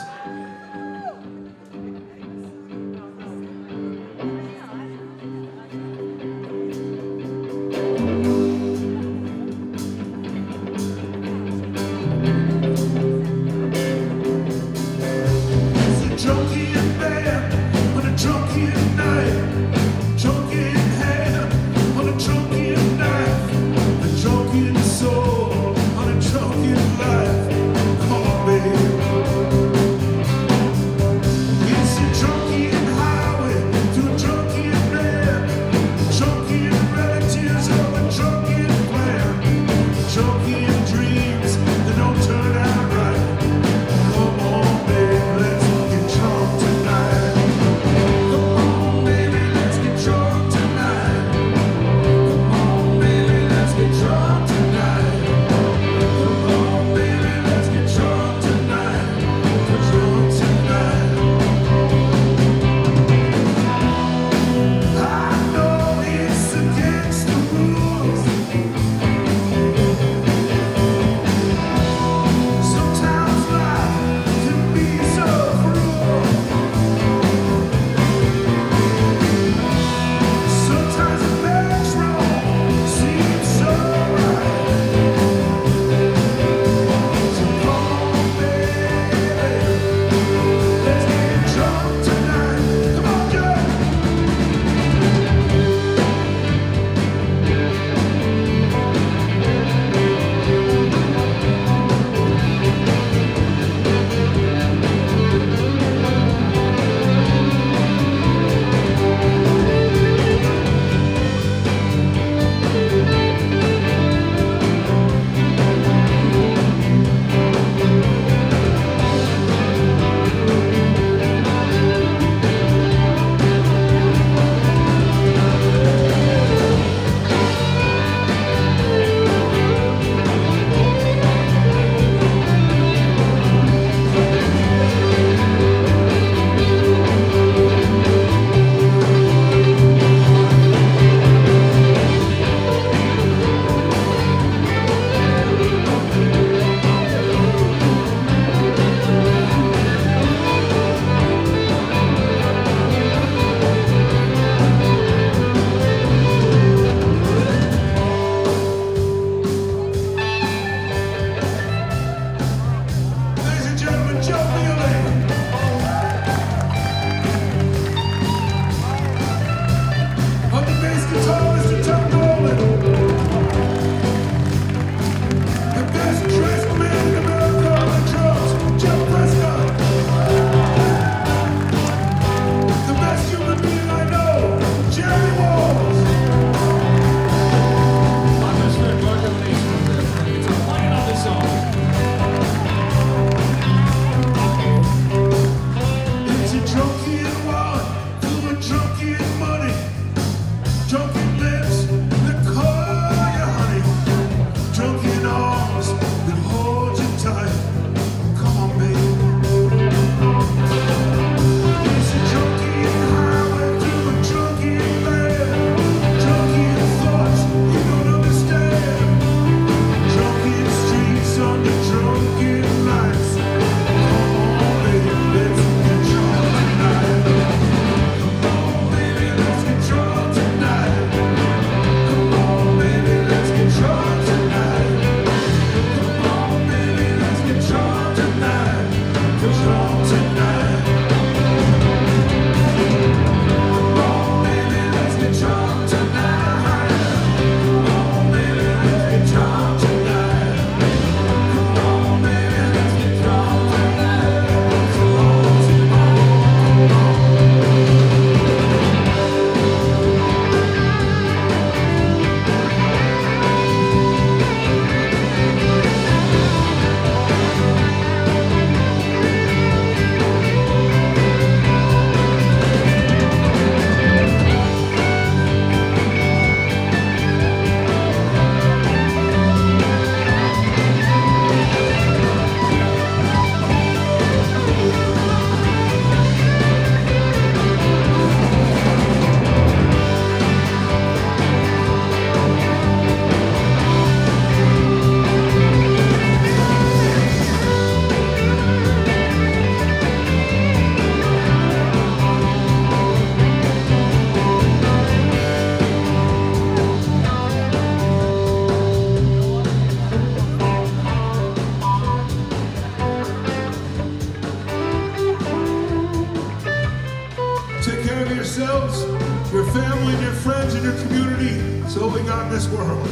friends, in your community, serving on this world.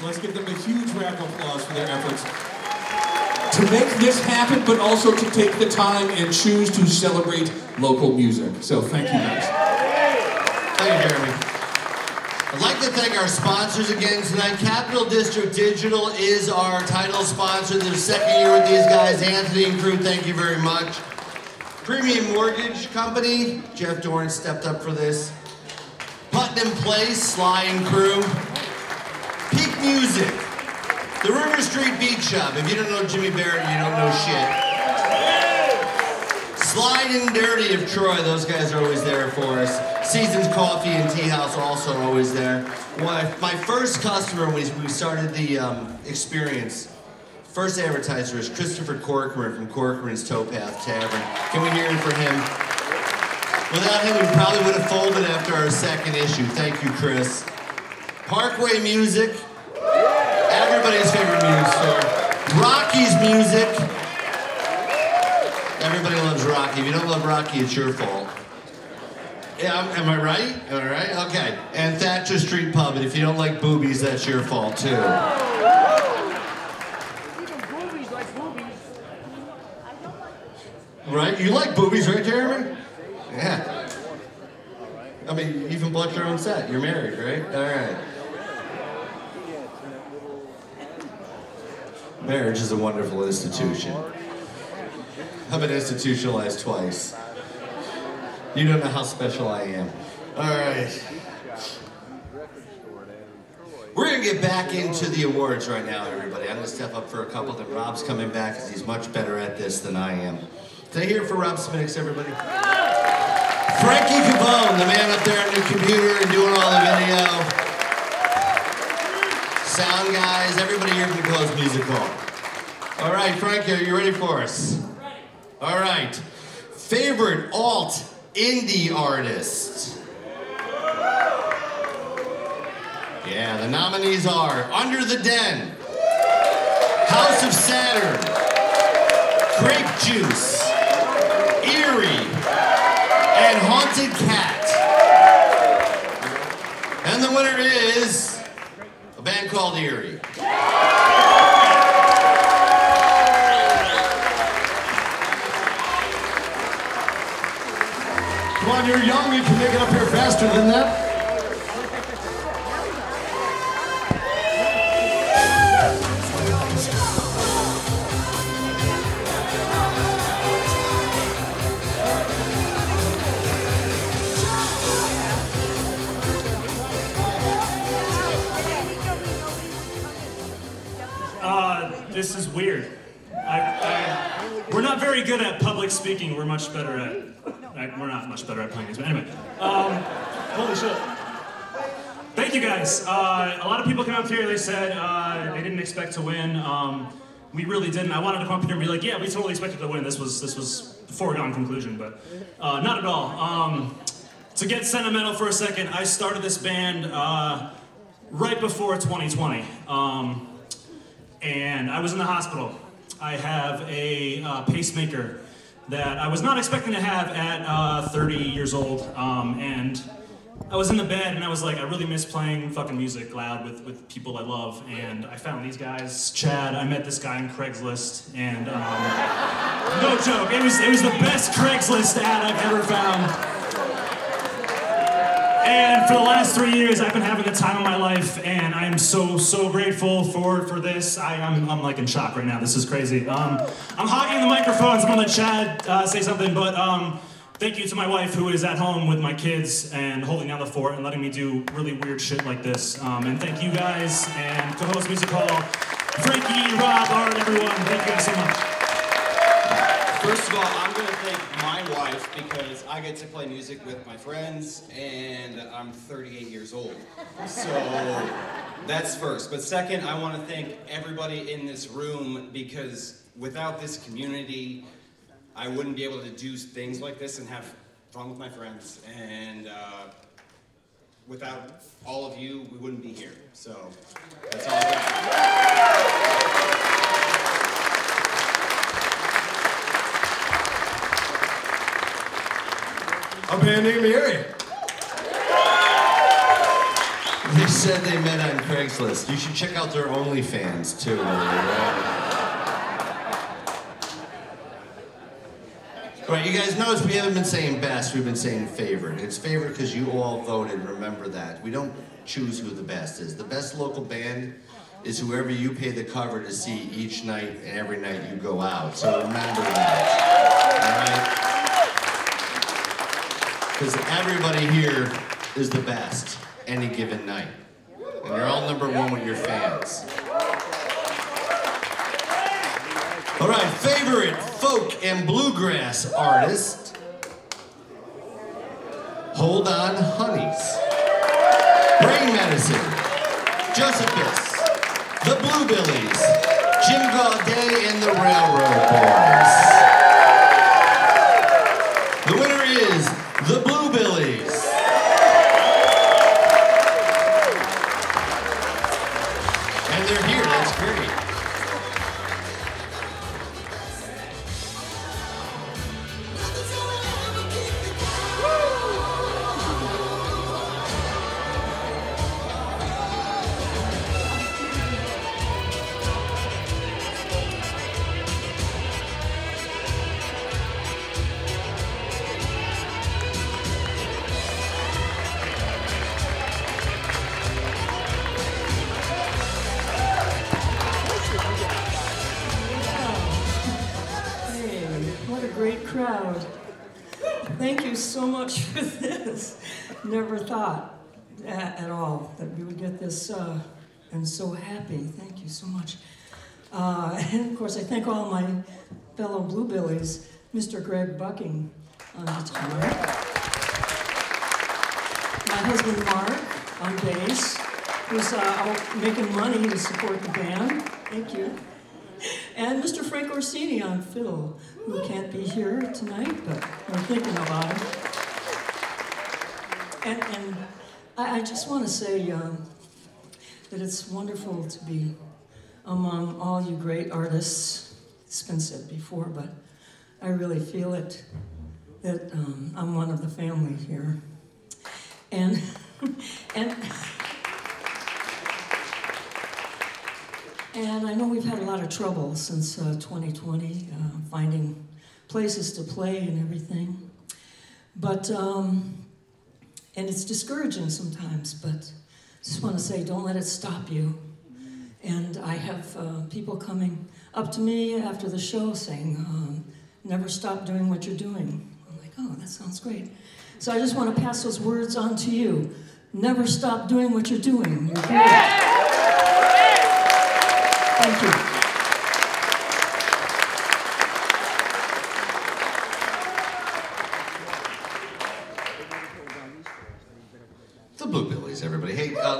Let's give them a huge round of applause for their efforts to make this happen, but also to take the time and choose to celebrate local music. So thank you guys. Thank you, Jeremy. I'd like to thank our sponsors again tonight. Capital District Digital is our title sponsor. Their second year with these guys. Anthony and crew, thank you very much. Premium Mortgage Company. Jeff Doran stepped up for this. Putnam Place, Sly and crew. Peak Music, the River Street Beach Shop. If you don't know Jimmy Barrett, you don't know shit. Sliding Dirty of Troy, those guys are always there for us. Seasons Coffee and Tea House, also always there. My first customer, when we started the um, experience, first advertiser is Christopher Corcoran from Corcoran's Towpath Tavern. Can we hear it for him? Without him, we probably would have folded after our second issue. Thank you, Chris. Parkway Music, everybody's favorite music store. Rocky's Music, everybody loves Rocky. If you don't love Rocky, it's your fault. Yeah, am I right? All right, okay. And Thatcher Street Pub, and if you don't like boobies, that's your fault too. Even boobies like boobies. I don't like boobies. Right? You like boobies, right, Jeremy? Yeah. I mean, you even bought your own set. You're married, right? All right. Marriage is a wonderful institution. I've been institutionalized twice. You don't know how special I am. All right. We're going to get back into the awards right now, everybody. I'm going to step up for a couple that Rob's coming back because he's much better at this than I am. Can I hear it for Rob Smittix, everybody? Frankie Cavone, the man up there on the computer and doing all the video. Sound guys, everybody here from Cohoes Music Hall. All right, Frankie, are you ready for us? Ready. All right. Favorite alt indie artist? Yeah, the nominees are Under the Den, House of Saturn, Grape Juice, Eerie, and Haunted Cat. And the winner is a band called Eerie. Come on, you're young, you can make it up here faster than that. This is weird. I, I, we're not very good at public speaking. We're much better at, I, we're not much better at playing games, but anyway. Um, holy shit. Thank you guys. Uh, a lot of people came up here, they said uh, they didn't expect to win. Um, we really didn't. I wanted to come up here and be like, yeah, we totally expected to win. This was, this was a foregone conclusion, but uh, not at all. Um, to get sentimental for a second, I started this band uh, right before twenty twenty. Um, And I was in the hospital. I have a uh, pacemaker that I was not expecting to have at uh, thirty years old. Um, and I was in the bed and I was like, I really miss playing fucking music loud with, with people I love. And I found these guys, Chad. I met this guy on Craigslist. And um, no joke, it was, it was the best Craigslist ad I've ever found. And for the last three years, I've been having the time of my life, and I am so, so grateful for, for this. I, I'm, I'm like in shock right now. This is crazy. Um, I'm hogging the microphones. I'm gonna let Chad uh, say something, but um, thank you to my wife, who is at home with my kids and holding down the fort and letting me do really weird shit like this. Um, and thank you guys, and Cohoes Music Hall, Frankie, Rob, Art, everyone. Thank you guys so much. First of all, I'm gonna thank my wife because I get to play music with my friends and I'm thirty-eight years old. So that's first. But second, I wanna thank everybody in this room because without this community, I wouldn't be able to do things like this and have fun with my friends. And uh, without all of you, we wouldn't be here. So that's all I got. A band named the area. They said they met on Craigslist. You should check out their OnlyFans too. Right, you guys notice we haven't been saying best, we've been saying favorite. It's favorite because you all voted, remember that. We don't choose who the best is. The best local band is whoever you pay the cover to see each night and every night you go out. So remember that. All right? Because everybody here is the best any given night. And you're all number one with your fans. All right, favorite folk and bluegrass artist. Hold On Honeys. Brain Medicine. Josephus. The Bluebillies. Jim Gaudet and the Railroad Boys. Uh, I'm so happy. Thank you so much. Uh, and of course, I thank all my fellow Bluebillies, Mister Greg Bucking on guitar, my husband Mark on bass, who's uh, out making money to support the band. Thank you. And Mister Frank Orsini on fiddle, who can't be here tonight, but I'm thinking about him. And, and I, I just want to say, um, that it's wonderful to be among all you great artists. It's been said before, but I really feel it, that um, I'm one of the family here. And, and, and I know we've had a lot of trouble since uh, twenty twenty, uh, finding places to play and everything. But, um, and it's discouraging sometimes, but just want to say, don't let it stop you. And I have uh, people coming up to me after the show saying, um, never stop doing what you're doing. I'm like, oh, that sounds great. So I just want to pass those words on to you. Never stop doing what you're doing. You're doing it. Thank you.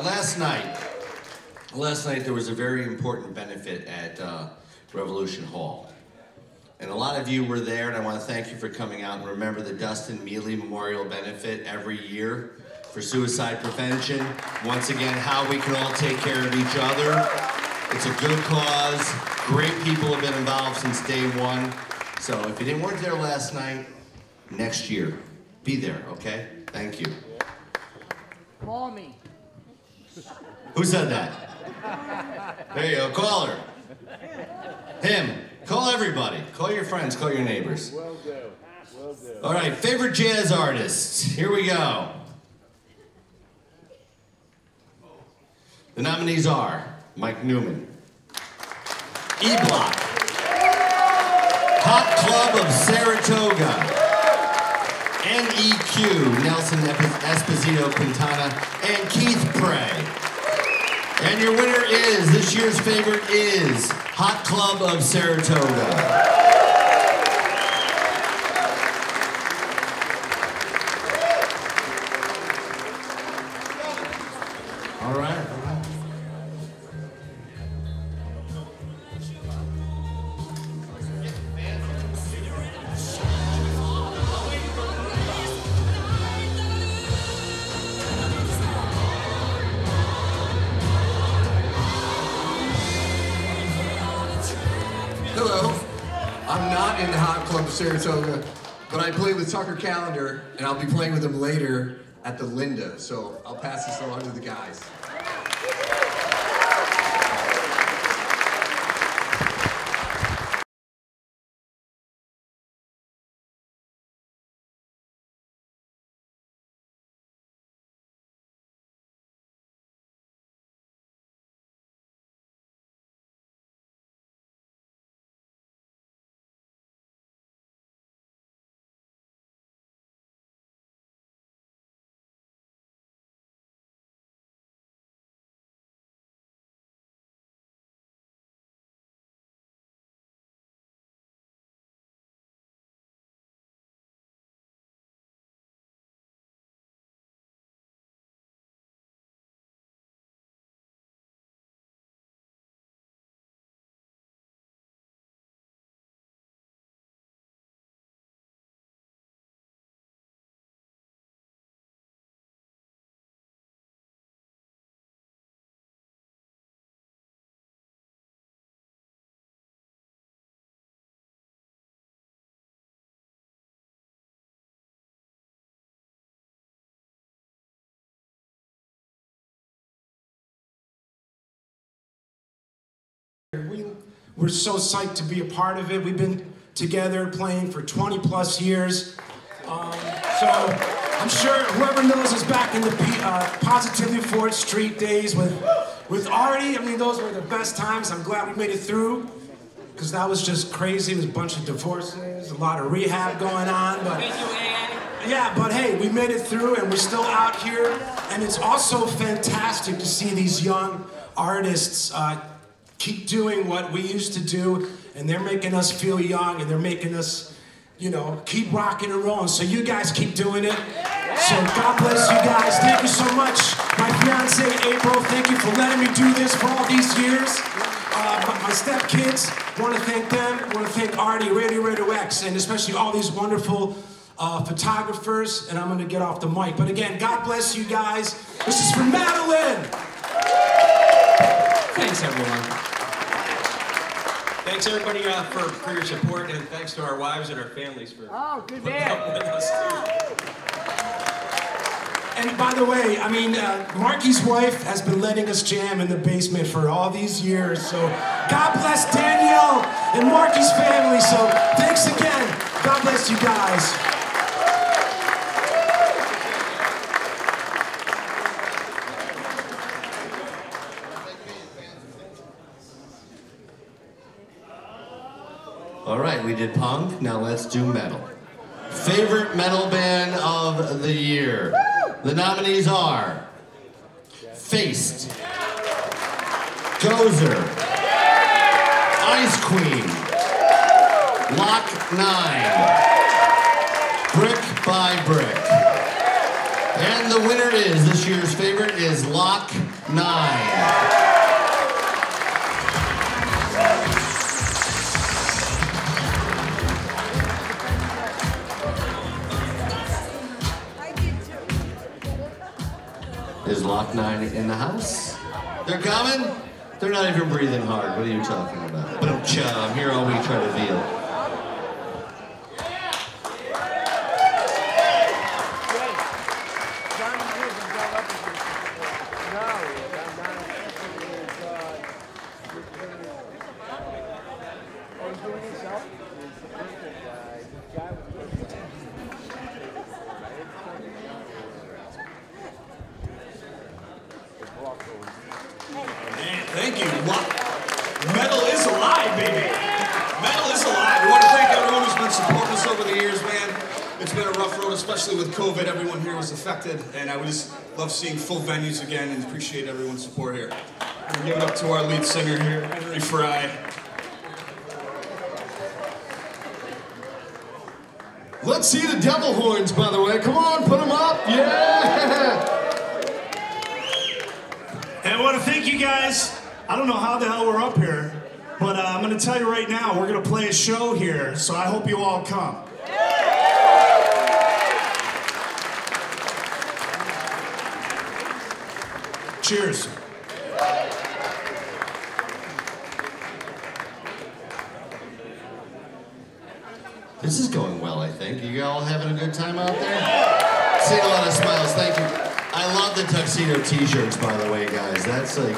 Last night, last night there was a very important benefit at uh, Revolution Hall. And a lot of you were there, and I want to thank you for coming out. And remember the Dustin Mealy Memorial Benefit every year for suicide prevention. Once again, how we can all take care of each other. It's a good cause. Great people have been involved since day one. So if you didn't work there last night, next year, be there, okay? Thank you. Call me. Who said that? There you go, call her. Him. Call everybody. Call your friends, call your neighbors. Well done. Well done. All right, favorite jazz artists. Here we go. The nominees are Mike Newman, E-Block, Hot Club of Saratoga, N E Q, Nelson Esposito Quintana, and Keith Prey. And your winner is, this year's favorite is Hot Club of Saratoga. Saratoga, but I play with Tucker Calendar, and I'll be playing with him later at the Linda, so I'll pass this along to the guys. We, we're so psyched to be a part of it. We've been together playing for twenty plus years. Um, so I'm sure whoever knows us back in the uh, Positively Fourth Street days with, with Artie, I mean, those were the best times. I'm glad we made it through, because that was just crazy. It was a bunch of divorces, a lot of rehab going on. But yeah, but hey, we made it through and we're still out here. And it's also fantastic to see these young artists uh, keep doing what we used to do, and they're making us feel young, and they're making us, you know, keep rocking and rolling. So you guys keep doing it. So God bless you guys. Thank you so much. My fiance, April, thank you for letting me do this for all these years. Uh, my, my stepkids, want to thank them. Want to thank Artie, Radiator X, and especially all these wonderful uh, photographers. And I'm going to get off the mic. But again, God bless you guys. This is for Madeline. Thanks, everyone. Thanks everybody uh, for, for your support, and thanks to our wives and our families for, oh, good for helping us too. And by the way, I mean, uh, Marky's wife has been letting us jam in the basement for all these years, so God bless Danielle and Marky's family, so thanks again. God bless you guys. All right, we did punk, now let's do metal. Favorite metal band of the year. The nominees are Faced, Gozer, Ice Queen, Lock Nine, Brick by Brick. And the winner is, this year's favorite is Lock Nine. Is Lock Nine in the house? They're coming? They're not even breathing hard. What are you talking about? But I'm here all week trying to deal. Thank you. Metal is alive, baby. Metal is alive. We want to thank everyone who's been supporting us over the years, man. It's been a rough road, especially with COVID. Everyone here was affected, and I would just love seeing full venues again and appreciate everyone's support here. We'll give it up to our lead singer here, Henry Fry. Let's see the devil horns, by the way. Come on, put them up. Yeah! And I want to thank you guys. I don't know how the hell we're up here, but uh, I'm going to tell you right now, we're going to play a show here, so I hope you all come. Cheers. This is going well, I think. You all having a good time out there? Seeing a lot of smiles, thank you. I love the tuxedo t-shirts, by the way, guys. That's like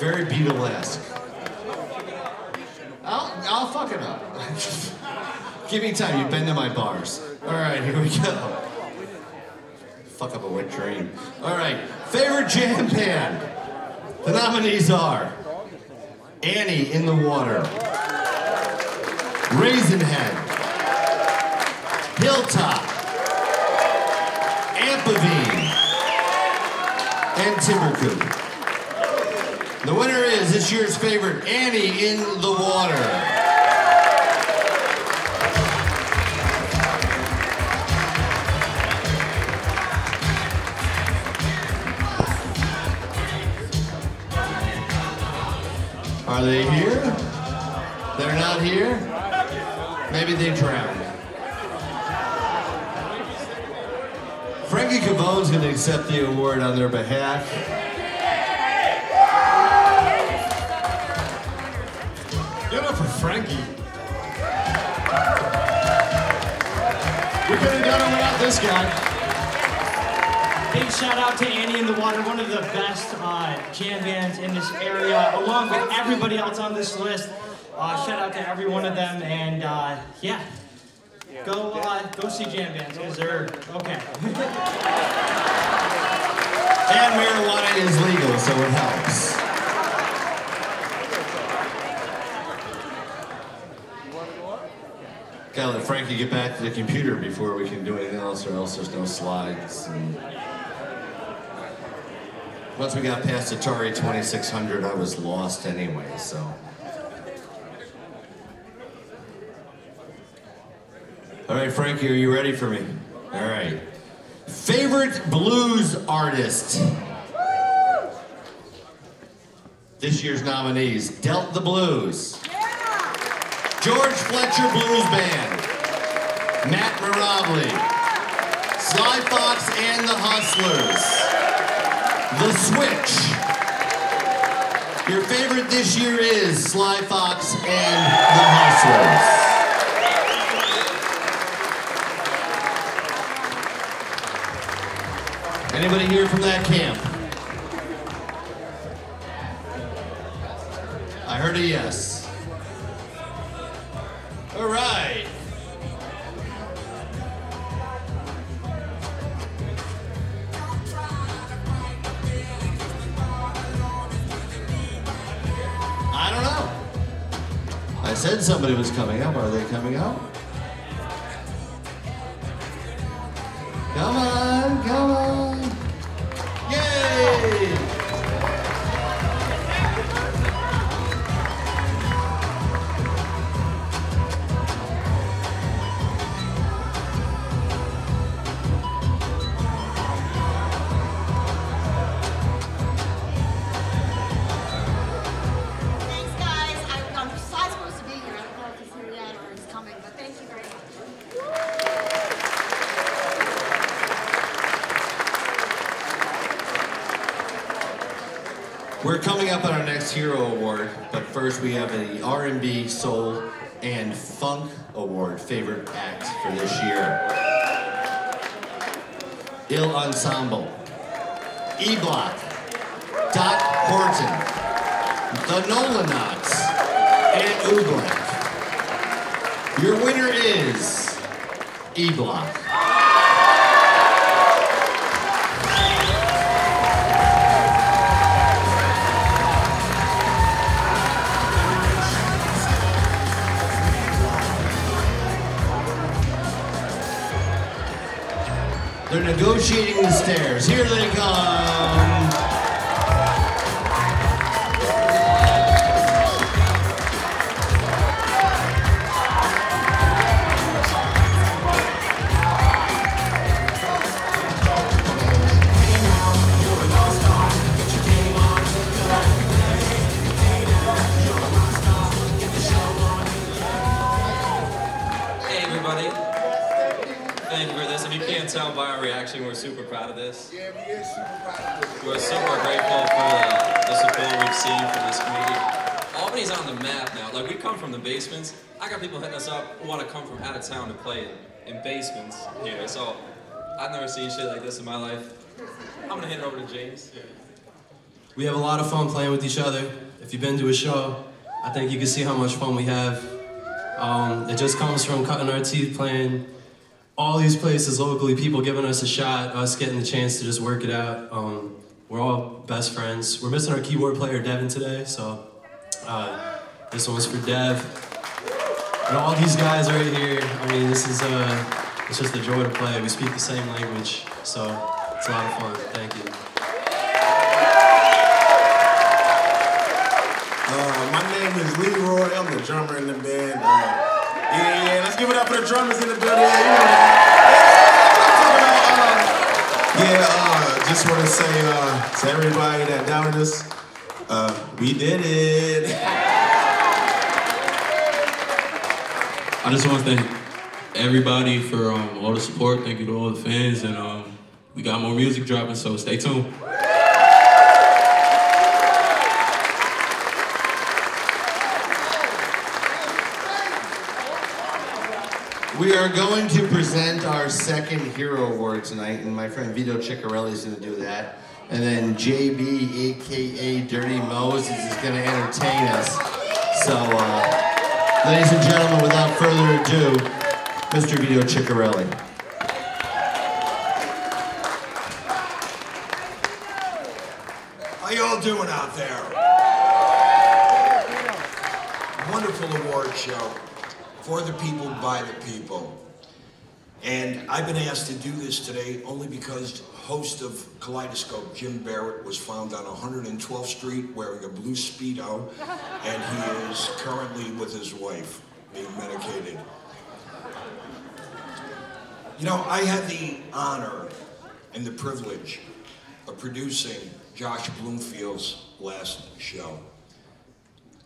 very Beatle-esque. I'll, I'll fuck it up. Give me time, you've been to my bars. All right, here we go. Fuck up a wet dream. All right, favorite jam band. The nominees are Annie in the Water, Raisinhead, Hilltop, Ampavine, and Timbercoop. The winner is this year's favorite, Annie in the Water. Are they here? They're not here? Maybe they drowned. Frankie Cavone's gonna accept the award on their behalf. Give it up for Frankie. We couldn't have done it without this guy. Big shout out to Annie in the Water, one of the best uh, jam bands in this area, along with everybody else on this list. Uh, shout out to every one of them, and uh, yeah, go uh, go see jam bands because they're okay. And marijuana is legal, so it helps. Gotta let Frankie get back to the computer before we can do anything else, or else there's no slides. And once we got past Atari twenty-six hundred, I was lost anyway, so. All right, Frankie, are you ready for me? All right. Favorite blues artist? This year's nominees, Dealt the Blues. George Fletcher Blues Band. Matt Mirabli. Sly Fox and the Hustlers. The Switch. Your favorite this year is Sly Fox and the Hustlers. Anybody here from that camp? I heard a yes. All right. I don't know. I said somebody was coming up. Are they coming up? Come on, come on. Yay! We're coming up on our next Hero Award, but first we have the R and B, Soul, and Funk Award favorite act for this year. Il Ensemble, E Block, Dot Horton, The Nolanots, and U Block. Your winner is E Block. negotiating the stairs. Here they come. By our reaction, we're super proud of this. Yeah, we are super proud of this. We're super grateful for uh, the support we've seen from this community. Albany's on the map now. Like, we come from the basements. I got people hitting us up who want to come from out of town to play in, in basements here. So I've never seen shit like this in my life. I'm gonna hand it over to James. Yeah. We have a lot of fun playing with each other. If you've been to a show, I think you can see how much fun we have. Um, it just comes from cutting our teeth playing. All these places locally, people giving us a shot, us getting the chance to just work it out. Um, we're all best friends. We're missing our keyboard player, Devin, today, so uh, this one's for Dev. And all these guys right here, I mean, this is uh, it's just a joy to play. We speak the same language, so it's a lot of fun. Thank you. Uh, my name is Leroy. I'm the drummer in the band. Uh, Yeah, let's give it up for the drummers in the building. Yeah, you know. Yeah, uh, just want to say uh, to everybody that doubted us, uh, we did it. I just want to thank everybody for um, all the support. Thank you to all the fans, and um, we got more music dropping, so stay tuned. We are going to present our second Hero Award tonight, and my friend Vito Ciccarelli is going to do that. And then J B, a k a. Dirty Moses, is going to entertain us. So, uh, ladies and gentlemen, without further ado, Mister Vito Ciccarelli. How y'all doing out there? Wonderful award show. For the people, by the people. And I've been asked to do this today only because host of Kaleidoscope, Jim Barrett, was found on one hundred twelfth street wearing a blue Speedo, and he is currently with his wife, being medicated. You know, I had the honor and the privilege of producing Josh Bloomfield's last show.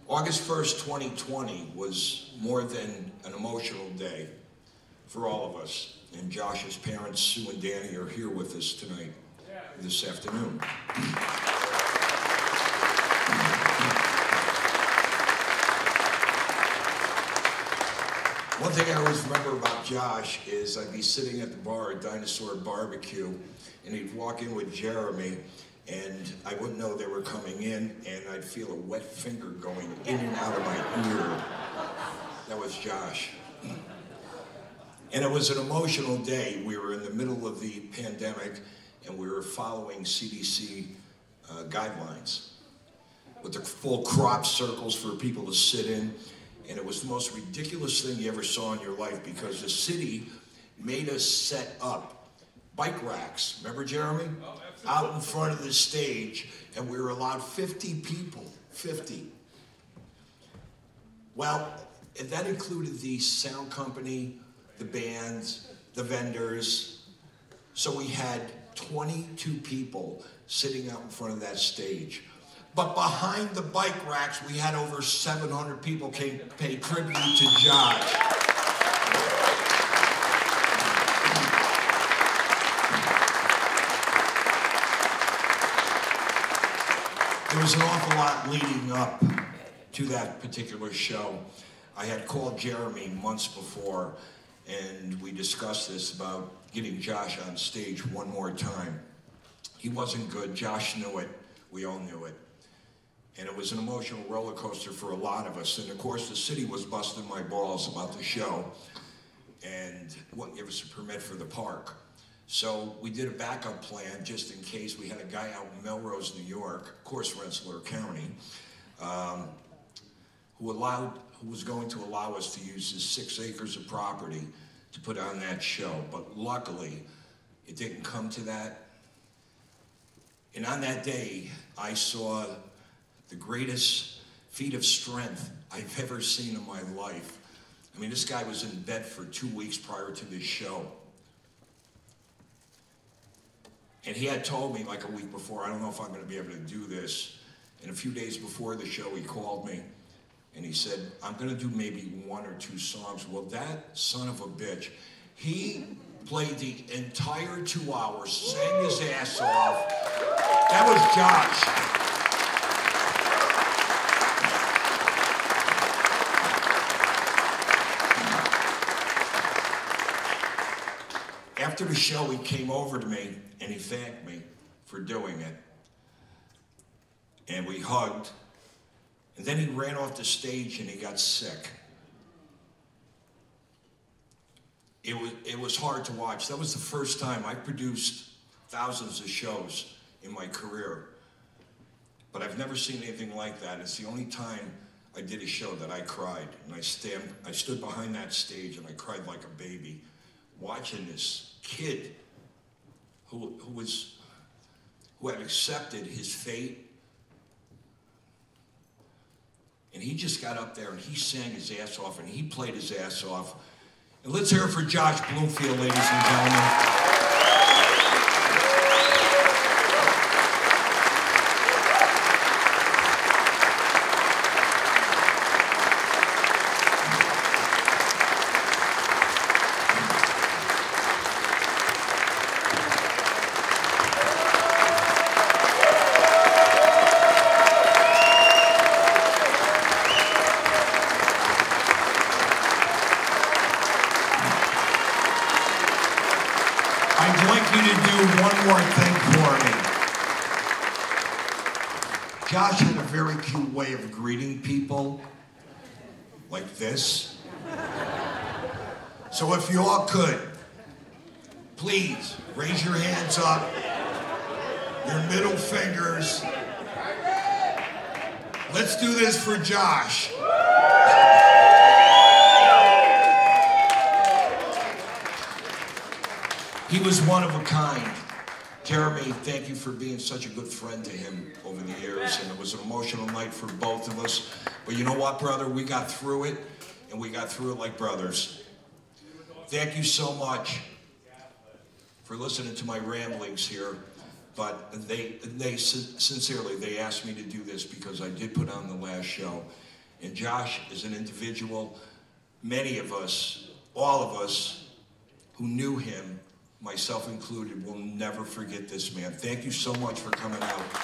August first, twenty twenty was more than an emotional day for all of us. And Josh's parents, Sue and Danny, are here with us tonight, this afternoon. One thing I always remember about Josh is I'd be sitting at the bar at Dinosaur Barbecue, and he'd walk in with Jeremy, and I wouldn't know they were coming in, and I'd feel a wet finger going in and out of my ear. That was Josh. And it was an emotional day. We were in the middle of the pandemic, and we were following C D C uh, guidelines with the full crop circles for people to sit in. And it was the most ridiculous thing you ever saw in your life, because the city made us set up bike racks, remember, Jeremy? Oh, out in front of the stage, and we were allowed fifty people, fifty. Well, and that included the sound company, the bands, the vendors. So we had twenty-two people sitting out in front of that stage. But behind the bike racks, we had over seven hundred people came, pay tribute to Josh. There was an awful lot leading up to that particular show. I had called Jeremy months before, and we discussed this about getting Josh on stage one more time. He wasn't good. Josh knew it. We all knew it. And it was an emotional roller coaster for a lot of us. And of course, the city was busting my balls about the show and wouldn't give us a permit for the park. So we did a backup plan just in case. We had a guy out in Melrose, New York, of course Rensselaer County, um, who allowed, who was going to allow us to use his six acres of property to put on that show. But luckily, It didn't come to that. And on that day, I saw the greatest feat of strength I've ever seen in my life. I mean, this guy was in bed for two weeks prior to this show. And he had told me like a week before, I don't know if I'm gonna be able to do this. And a few days before the show, he called me and he said, I'm gonna do maybe one or two songs. Well, that son of a bitch, he played the entire two hours, sang his ass off. That was Josh. After the show, he came over to me and he thanked me for doing it. And we hugged. And then he ran off the stage and he got sick. It was, it was hard to watch. That was the first time. I produced thousands of shows in my career. But I've never seen anything like that. It's the only time I did a show that I cried. And I, stand, I stood behind that stage and I cried like a baby, watching this kid who, who, was, who had accepted his fate. And he just got up there and he sang his ass off and he played his ass off. And let's hear it for Josh Bloomfield, ladies and gentlemen. This. So if you all could, please raise your hands up, your middle fingers. Let's do this for Josh. He was one of a kind. Jeremy, thank you for being such a good friend to him over the years, and it was an emotional night for both of us. But you know what, brother? We got through it, and we got through it like brothers. Thank you so much for listening to my ramblings here, but they, they sincerely, they asked me to do this because I did put on the last show. And Josh is an individual, many of us, all of us, who knew him, myself included, will never forget this man. Thank you so much for coming out.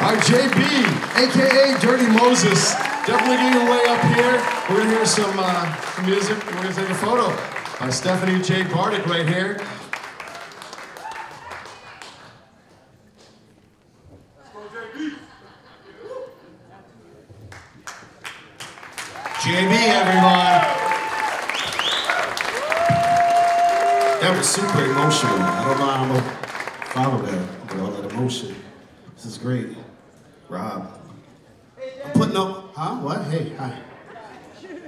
Our J B, A K A Dirty Moses, definitely getting a way up here. We're gonna hear some, uh, some music. We're gonna take a photo by Stephanie J. Bardick right here. J B, everyone. That was super emotional. I don't know how to follow that, but all that emotion. This is great. Rob. I'm putting up, huh? What? Hey, hi.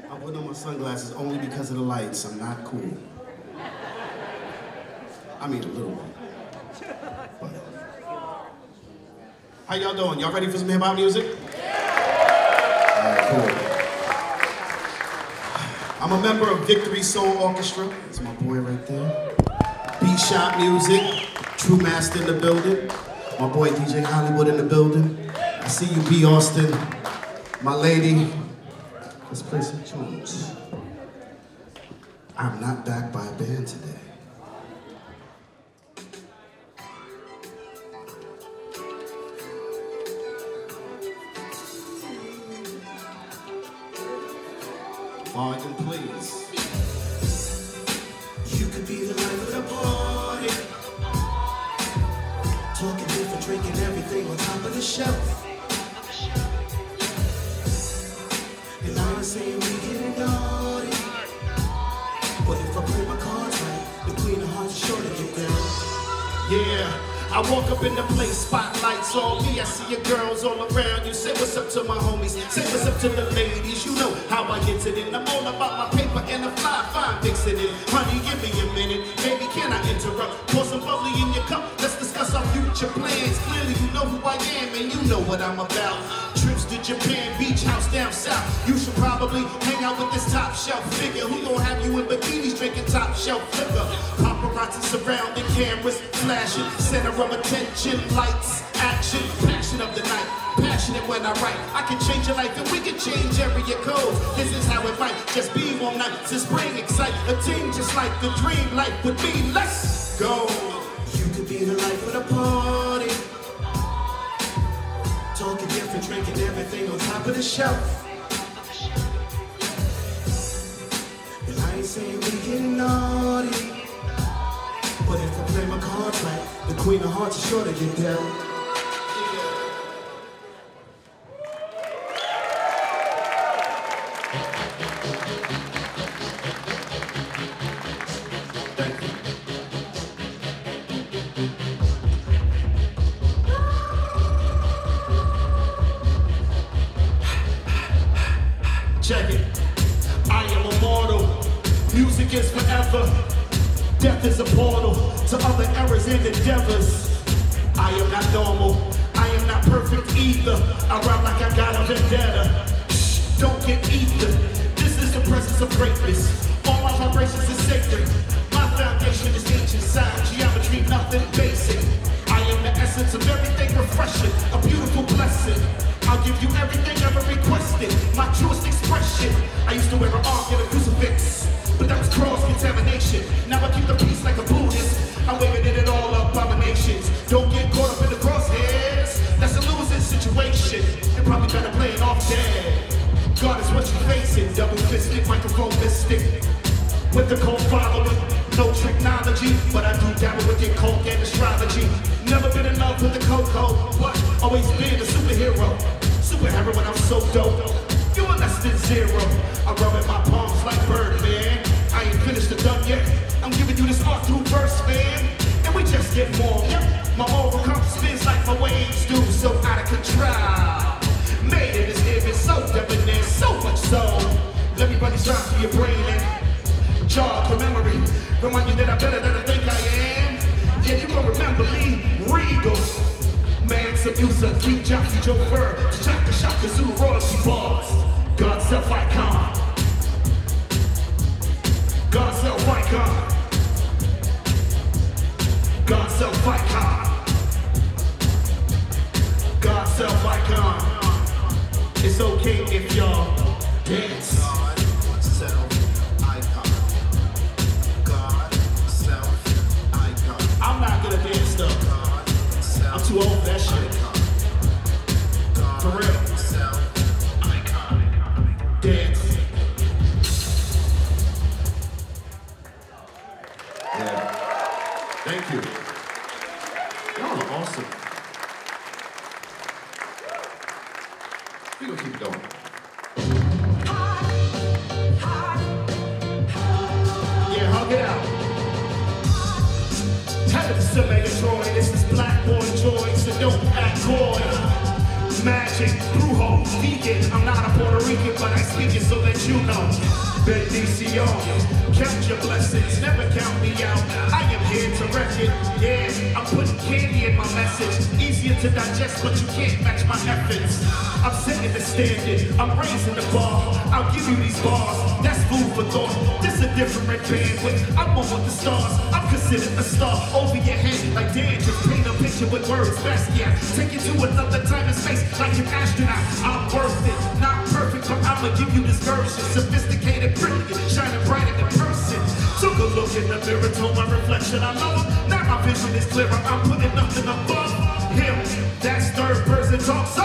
I'm putting on my sunglasses only because of the lights. I'm not cool. I mean, a little one. But. How y'all doing? Y'all ready for some hip-hop music? Yeah. All right, cool. I'm a member of Victory Soul Orchestra. That's my boy right there. B-Shop Music, True Master in the building. My boy D J Hollywood in the building. I see you, B. Austin. My lady. Let's play some tunes. I'm not backed by a band today. Volume, please. You could be the life of the party. Talking different, drinking everything on top of the shelf. Your line is saying we getting naughty. But if I play my cards right, the queen of hearts is sure to get down. Yeah, I I walk up in the place, spotlights on me. I see your girls all around you. Say what's up to my homies, say what's up to the ladies. You know how I get it in. I'm all about my paper and the fly, fine fixing it. Honey, give me a minute, baby, can I interrupt? Pour some bubbly in your cup, let's discuss our future plans. Clearly you know who I am and you know what I'm about. Trips to Japan, beach house down south. You should probably hang out with this top shelf figure who gon' have you in bikinis drinking top shelf liquor. Paparazzi surrounding, cameras flashing, center of attention, lights, action, passion of the night, passionate when I write. I can change your life and we can change area codes. This is how it might just be one night to spring excite a team just like the dream life would be. Let's go. You could be the life of the party. Talking different, drinking everything on top of the shelf. Well, I ain't saying we getting naughty, but if I play my cards right, the Queen of Hearts is sure to get down. Check it. I am immortal. Music is forever. Death is a portal to other errors and endeavors. I am not normal. I am not perfect either. I rhyme like I got a vendetta. Shh, don't get ether. This is the presence of greatness. All my vibrations is sacred. My foundation is ancient science, geometry, nothing basic. I am the essence of everything refreshing, a beautiful blessing. I'll give you everything ever requested, my truest expression. I used to wear an arc and a crucifix, but that was cross-contamination. Now I keep the peace like a Buddhist. I'm waving it at all abominations. Don't get caught up in the crosshairs. That's a losing situation. You're probably trying to play it off dead. God is what you're facing. Double-fisted, microphone mystic. With the cold following, no technology, but I do dabble with your cult and astrology. Never been in love with the Coco, what? Always been a superhero. Superhero when I'm so dope. You are less than zero. I rub in my palms like Birdman. I ain't finished the done yet. I'm giving you this art through verse, man. And we just get warm. Yep. My aura comes spins like my waves do, so out of control. Made in this image, so debonair, so much so. Let me run these rhymes through your brain and jog your memory. Remind you that I'm better than I think I am. Yeah, you gon' remember me, regal. Man, seducer, three jockey, Joe Burr, Chaka Shaka, Zoo, royalty bars. God self icon. God self icon. God self icon. God self icon. It's okay if y'all dance. God self icon. God self icon. I'm not gonna dance though. I'm too old for that shit. For real. Dance. Yeah. Thank you. Y'all are awesome. We're gonna keep going. Yeah, hug it out. Tell it to Megatron, this is Blackboard Joy, so don't act coy. Magic, brujo, vegan, I'm not a Puerto Rican, but I speak it so that you know. Bendición, count your blessings, never count me out, I am here to wreck it. Yeah, I'm putting candy in my message, easier to digest, but you can't match my efforts. I'm setting the standard, I'm raising the bar, I'll give you these bars, that's food for thought. This a different bandwidth, I'm on with the stars, I'm considered a star. Over your head like Dan, just paint a picture with words, best yeah. Take it to another time and space like an astronaut, I'm worth it. Not perfect, but I'ma give you this version, sophisticated, brilliant, shining bright in the person. Took a look in the mirror, told my reflection I know him. Now my vision is clearer, I'm putting nothing above him. That's third person talk, so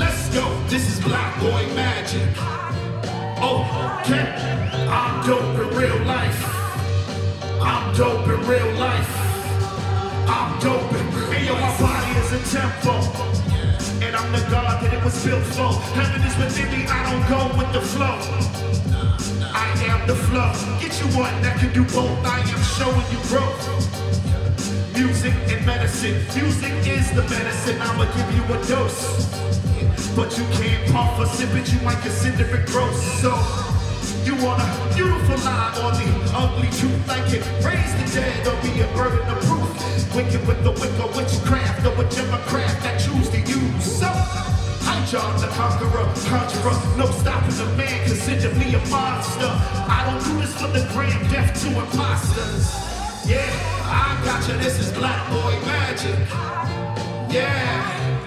let's go, this is Black Boy Magic. Okay, I'm dope in real life. I'm dope in real life. I'm dope in real life. Hey, yo, my body is a tempo. And I'm from the God that it was built for. Heaven is within me, I don't go with the flow. I am the flow. Get you one that can do both. I am showing you growth. Music and medicine. Music is the medicine. I'ma give you a dose. But you can't puff or sip it. You might consider it gross. So you want a beautiful line on the ugly truth, like it raise the dead or be a burden of proof. Wicked with the wick or witchcraft or whichever craft I choose to use. So, I John the Conqueror, conjurer, no stopping a man, consider me a monster. I don't do this for the grand death to imposters. Yeah, I gotcha, this is black boy magic. Yeah,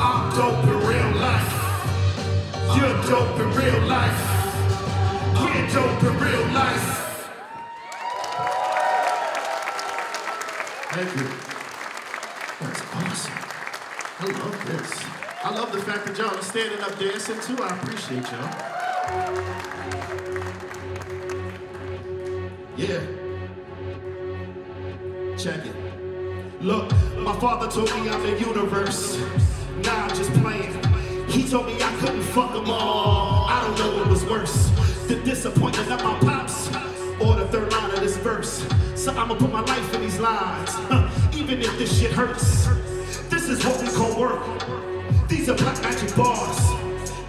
I'm dope in real life. You're dope in real life. We're dope in real life. Thank you. That's awesome. I love this. I love the fact that y'all are standing up dancing too. I appreciate y'all. Yeah. Check it. Look, my father told me I'm the universe. Nah, I'm just playing. He told me I couldn't fuck them all. I don't know what was worse. The disappointment of my pops, or the third line of this verse. So I'ma put my life in these lines, huh, even if this shit hurts. This is what we call work. These are black magic bars.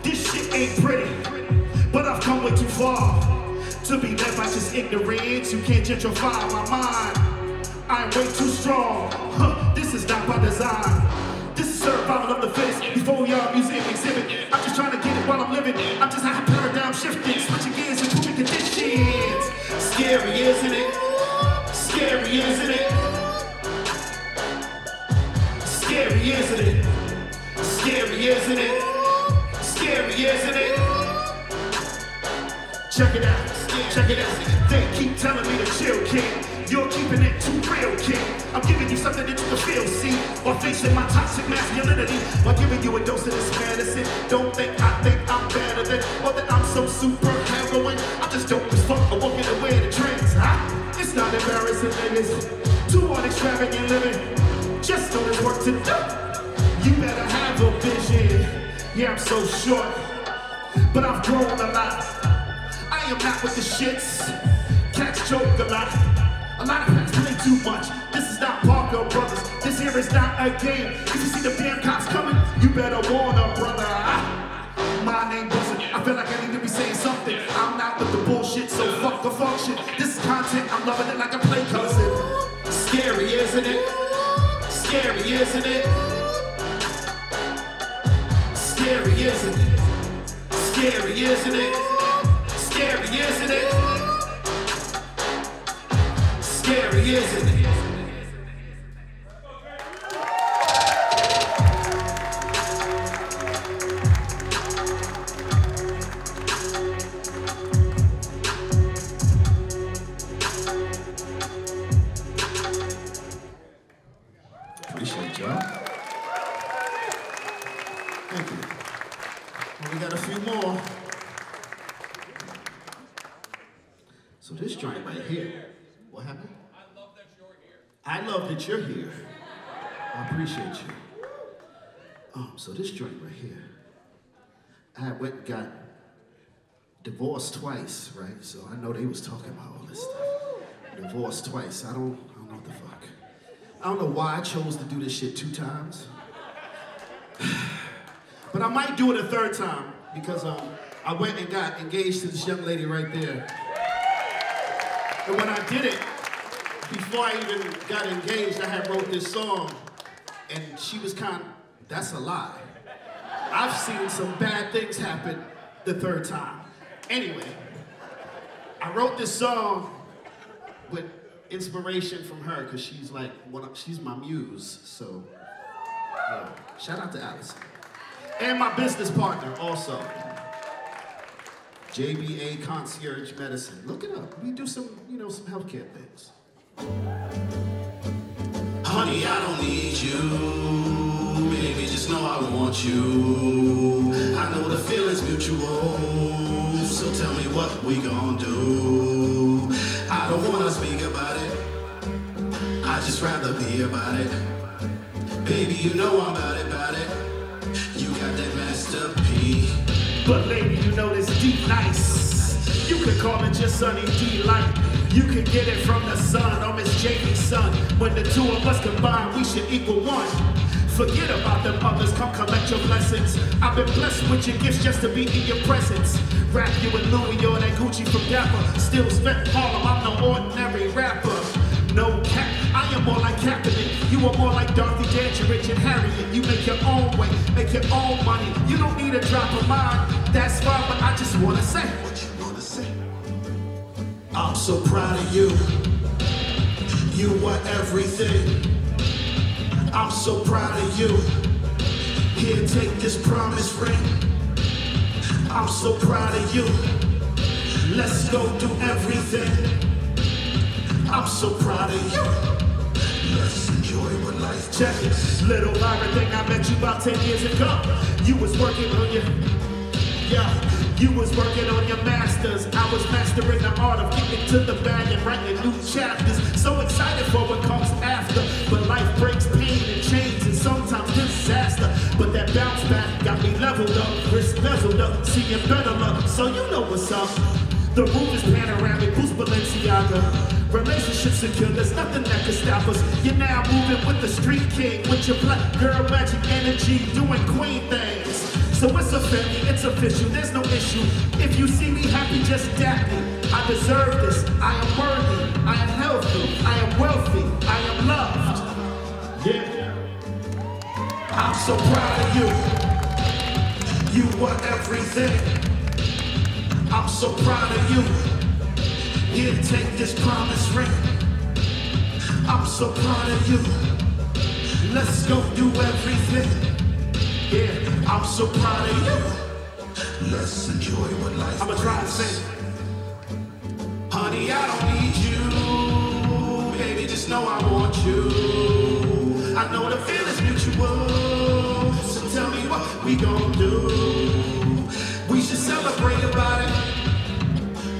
This shit ain't pretty, but I've come way too far to be led by just ignorance. You can't gentrify my mind. I'm way too strong. Huh, this is not by design. This is survival of the fittest. Before y'all museum exhibit, I'm just trying to get it while I'm living. I'm just a paradigm shifting, switching gears, improving conditions. Scary, isn't it? Scary, isn't it? Scary, isn't it? Scary, isn't it? Scary, isn't it? Check it out, check it out. They keep telling me to chill, kid. You're keeping it too real, kid. I'm giving you something that you can feel, see? While facing my toxic masculinity, while giving you a dose of this medicine. Don't think I think I'm better than, or that I'm some super heroine. I just don't as fuck, I'm walking away in the trends, huh? It's not embarrassing, niggas. Too unextravagant living. Just know there's work to do. You better have a vision. Yeah, I'm so short, but I've grown a lot. I am not with the shits. Cats joke a lot. A lot of cops play too much. This is not Parker Brothers. This here is not a game. If you see the damn cops coming, you better warn them, brother. I, my name wasn't. I feel like I need to be saying something. I'm not with the bullshit, so fuck the function. This is content, I'm loving it like a play cousin. Scary, isn't it? Scary, isn't it? Scary, isn't it? Scary, isn't it? Scary, isn't it? Scary, isn't it? Appreciate y'all. Thank you. Well, we got a few more. So this joint right here. What happened? I love that you're here. I appreciate you. Um, so this joint right here, I went and got divorced twice, right? So I know they was talking about all this stuff. Divorced twice. I don't, I don't know what the fuck. I don't know why I chose to do this shit two times, but I might do it a third time because um, I went and got engaged to this young lady right there. And when I did it, before I even got engaged, I had wrote this song, and she was kind of, that's a lie. I've seen some bad things happen the third time. Anyway, I wrote this song with inspiration from her, because she's like, well, she's my muse, so yeah. Shout out to Allison. And my business partner also. J B A Concierge Medicine. Look it up. We do some, you know, some healthcare things. Honey, I don't need you. Baby, just know I want you. I know the feeling's mutual. So tell me what we gon' do. I don't wanna speak about it. I just rather be about it. Baby, you know I'm about it, about it. You But lady, you know this deep nice. You could call it just Sunny D Light. You could get it from the sun or Miss Jamie's son. When the two of us combine, we should equal one. Forget about them others, come collect your blessings. I've been blessed with your gifts just to be in your presence. Rap you in Louis or that Gucci from Dapper. Still spent Harlem, I'm no ordinary rapper. No cap, I am more like Kaepernick. You are more like Dorothy Dandridge and Harriet. You make your own way, make your own money. You don't need a drop of mine, that's fine, but I just wanna say what you wanna say. I'm so proud of you. You were everything. I'm so proud of you. Here, take this promise ring. I'm so proud of you. Let's go do everything. I'm so proud of you. Let's enjoy what life takes. Little Lyra thing, I met you about ten years ago. You was working on your, yeah. You was working on your masters. I was mastering the art of getting to the bag and writing new chapters. So excited for what comes after. But life breaks pain and change and sometimes disaster. But that bounce back got me leveled up, wrist beveled up, seeing better luck. So you know what's up. The room is panoramic, who's Balenciaga? Relationships secure, there's nothing that can stop us. You're now moving with the street king, with your black girl magic energy, doing queen things. So it's a family, it's official, there's no issue. If you see me happy, just dap me. I deserve this, I am worthy, I am healthy, I am wealthy, I am loved. Yeah. I'm so proud of you. You were everything. I'm so proud of you. Here, take this promise ring. I'm so proud of you. Let's go do everything. Yeah, I'm so proud of you. Let's enjoy what life I'ma try to say. Honey, I don't need you. Baby, just know I want you. I know the feeling's mutual. So tell me what we gon' do. We should celebrate about it.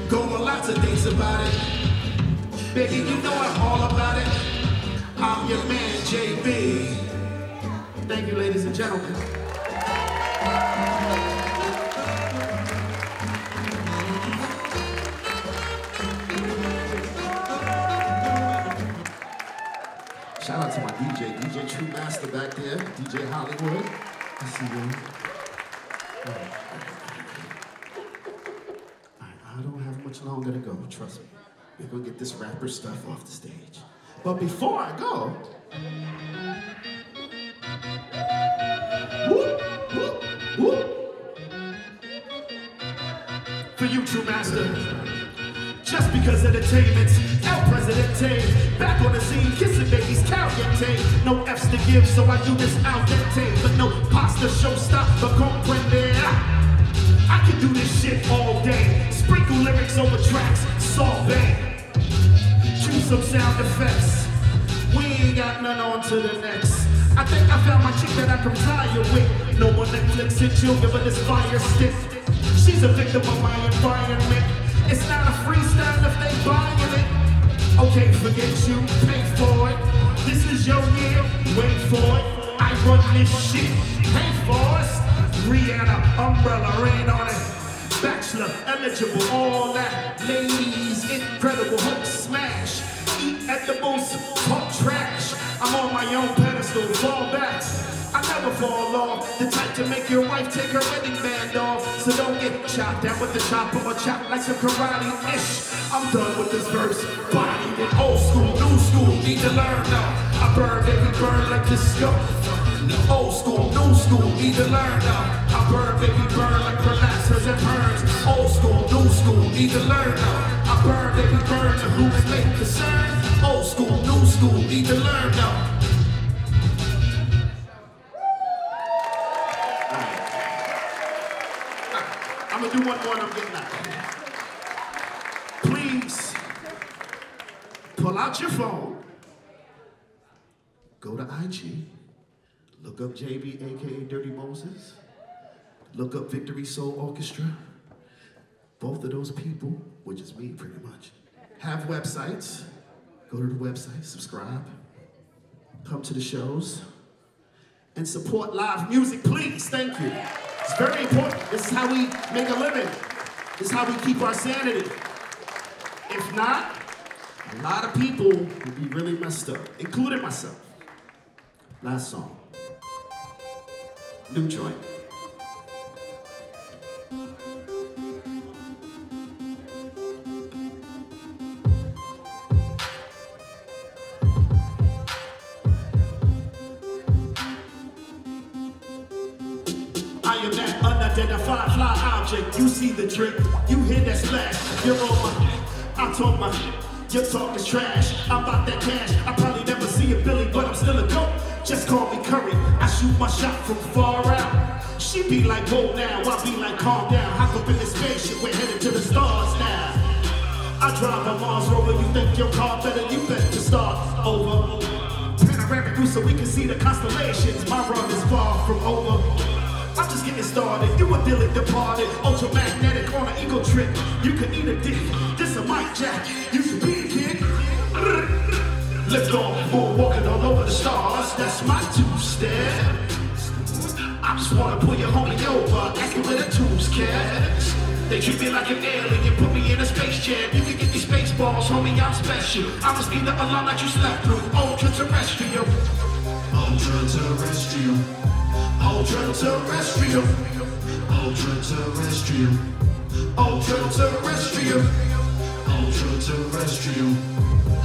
Go on lots of dates about it. Baby, you know I'm all about it. I'm your man, J B. Thank you, ladies and gentlemen. Shout out to my D J, D J True Master back there, D J Hollywood. I see you. All right, I don't have much longer to go, trust me. We're gonna get this rapper stuff off the stage. But before I go, whoop, whoop, whoop. For you, True Master. Just because entertainment's El President Tame. Back on the scene, kissing babies, carrying tame. No F's to give, so I do this out that tame. But no pasta show stop, but comprende. I can do this shit all day. Sprinkle lyrics over tracks, solve. Choose some sound effects. We ain't got none on to the next. I think I found my chick that I can retire with. No one Netflix and chill, give her this fire stick. She's a victim of my environment. It's not a freestyle if they buying it. Okay, forget you, pay for it. This is your year, wait for it. I run this shit, pay for it. Rihanna, umbrella, rain on it. Bachelor, eligible, all that. Ladies, incredible, hook smash. Eat at the most, talk trash. I'm on my own pedestal, fall back. I never fall off. The type to make your wife take her wedding band off. So don't get chopped down with the chopper or chop like some karate-ish. I'm done with this verse. Body with old school, new school, need to learn now. I burn, baby, burn like this scope. Old school, new school, need to learn now. I burn, baby, burn like relaxers and burns. Old school, new school, need to learn now. I burn, baby, burn to whom it may concern. Old school, new school, need to learn now. Right. I'm gonna do one more and I'm getting out. Please, pull out your phone, go to I G, look up J B, A K A Dirty Moses, look up Victory Soul Orchestra. Both of those people, which is me pretty much, have websites. Go to the website, subscribe, come to the shows, and support live music, please. Thank you. It's very important. This is how we make a living. This is how we keep our sanity. If not, a lot of people would be really messed up, including myself. Last song. New joint. I am that unidentified fly object. You see the trick, you hear that splash. You're on my head, I talk my head. Your talk is trash, I'm about that cash. I probably never see a Billy, but I'm still a goat. Just call me Curry, I shoot my shot from far out. She be like, go now, I be like, calm down. Hop up in the spaceship, we're headed to the stars now. I drive a Mars Rover, you think your car better, you bet your start over. Panoramic view so we can see the constellations. My run is far from over. I'm just getting started, you a dilly departed, ultramagnetic on an ego trip. You can eat a dick, this a mic jack, you should be a kid. Lift off, moon walking all over the stars, that's my two-step. I just wanna pull your homie over, ask him where the tubes cast. They treat me like an alien, put me in a space jam. You can get these space balls, homie, I'm special. I must be the alarm that you slept through, ultra-terrestrial. Ultra-terrestrial. Ultra-terrestrial, ultra-terrestrial, ultra-terrestrial, ultra-terrestrial,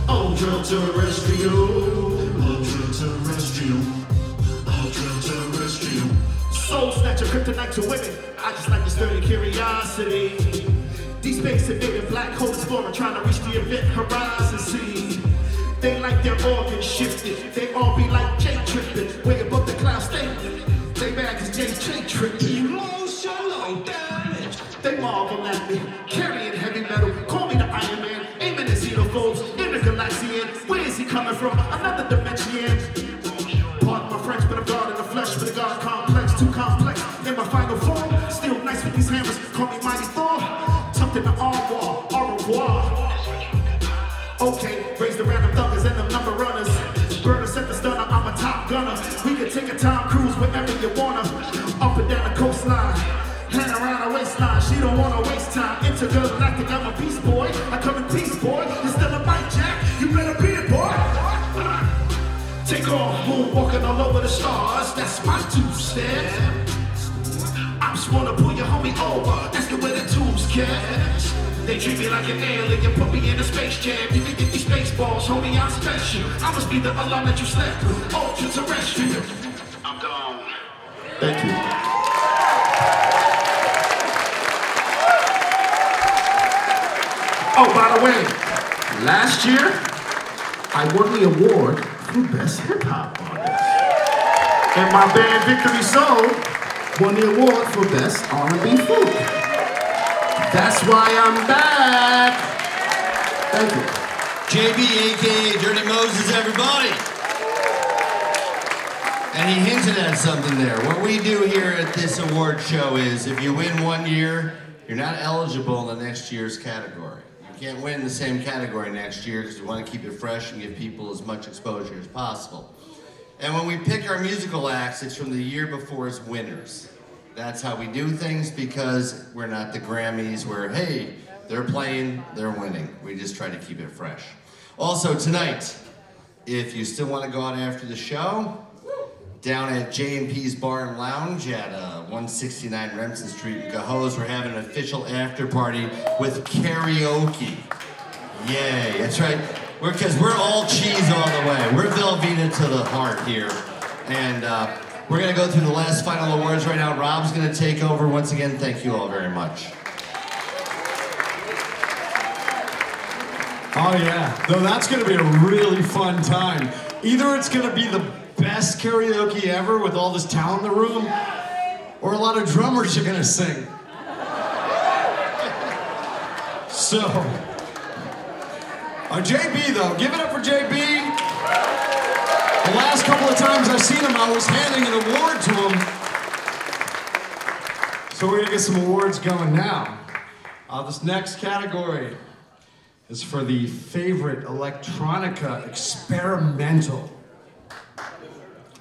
ultra-terrestrial, ultra-terrestrial, ultra-terrestrial. Soul snatcher, kryptonite to women. I just like this dirty curiosity. These space invading black hole explorer trying to reach the event horizon. See, they like their organs shifted. They all be like Jay tripping, way above the cloud statement. They mad cause J J tricked me. You lost your low damage. They marvel at me, carrying heavy metal. Call me the Iron Man, aiming at xenophobes, intergalaxian. Where is he coming from? Another dimension. Pardon my French, but I'm God in the flesh. With a God complex, too complex. In my final form, still nice with these hammers. Call me Mighty Thor, tucked in the armoire, au revoir. Okay, raise the random thuggers and the number runners. Burner set the stunner, I'm a top gunner. We can take a Tom Cruise wherever you wanna. Up and down the coastline, hand around her waistline. She don't wanna waste time. Intergalactic, I'm a peace boy. I come in peace, boy. You're still a mic jack. You better be it, boy. Take off, moon walking all over the stars. That's my two-step. I just wanna pull your homie over. That's the way the tubes catch. They treat me like an alien, put me in a space jam. You can get these space balls, homie, I'm special. I must be the alarm that you slept through, ultra-terrestrial. I'm gone. Thank you. Oh, by the way, last year, I won the award for Best Hip Hop Artist. And my band, Victory Soul, won the award for Best R and B Folk. That's why I'm back. Thank you. J B, a k a. Dirty Moses, everybody. And he hinted at something there. What we do here at this award show is if you win one year, you're not eligible in the next year's category. You can't win the same category next year because we want to keep it fresh and give people as much exposure as possible. And when we pick our musical acts, it's from the year before's winners. That's how we do things because we're not the Grammys where, hey, they're playing, they're winning. We just try to keep it fresh. Also tonight, if you still want to go out after the show, down at J and P's Bar and Lounge at uh, one sixty-nine Remsen Street in Cohoes, we're having an official after party with karaoke. Yay, that's right. We're, because we're all cheese all the way. We're Velveeta to the heart here. And uh, we're going to go through the last final awards right now. Rob's going to take over. Once again, thank you all very much. Oh, yeah. Though that's going to be a really fun time. Either it's going to be the best karaoke ever with all this talent in the room, or a lot of drummers are going to sing. So, uh, J B, though. Give it up for J B. The last couple of times I've seen him, I was handing an award to him. So we're gonna get some awards going now. Uh, this next category is for the favorite electronica experimental.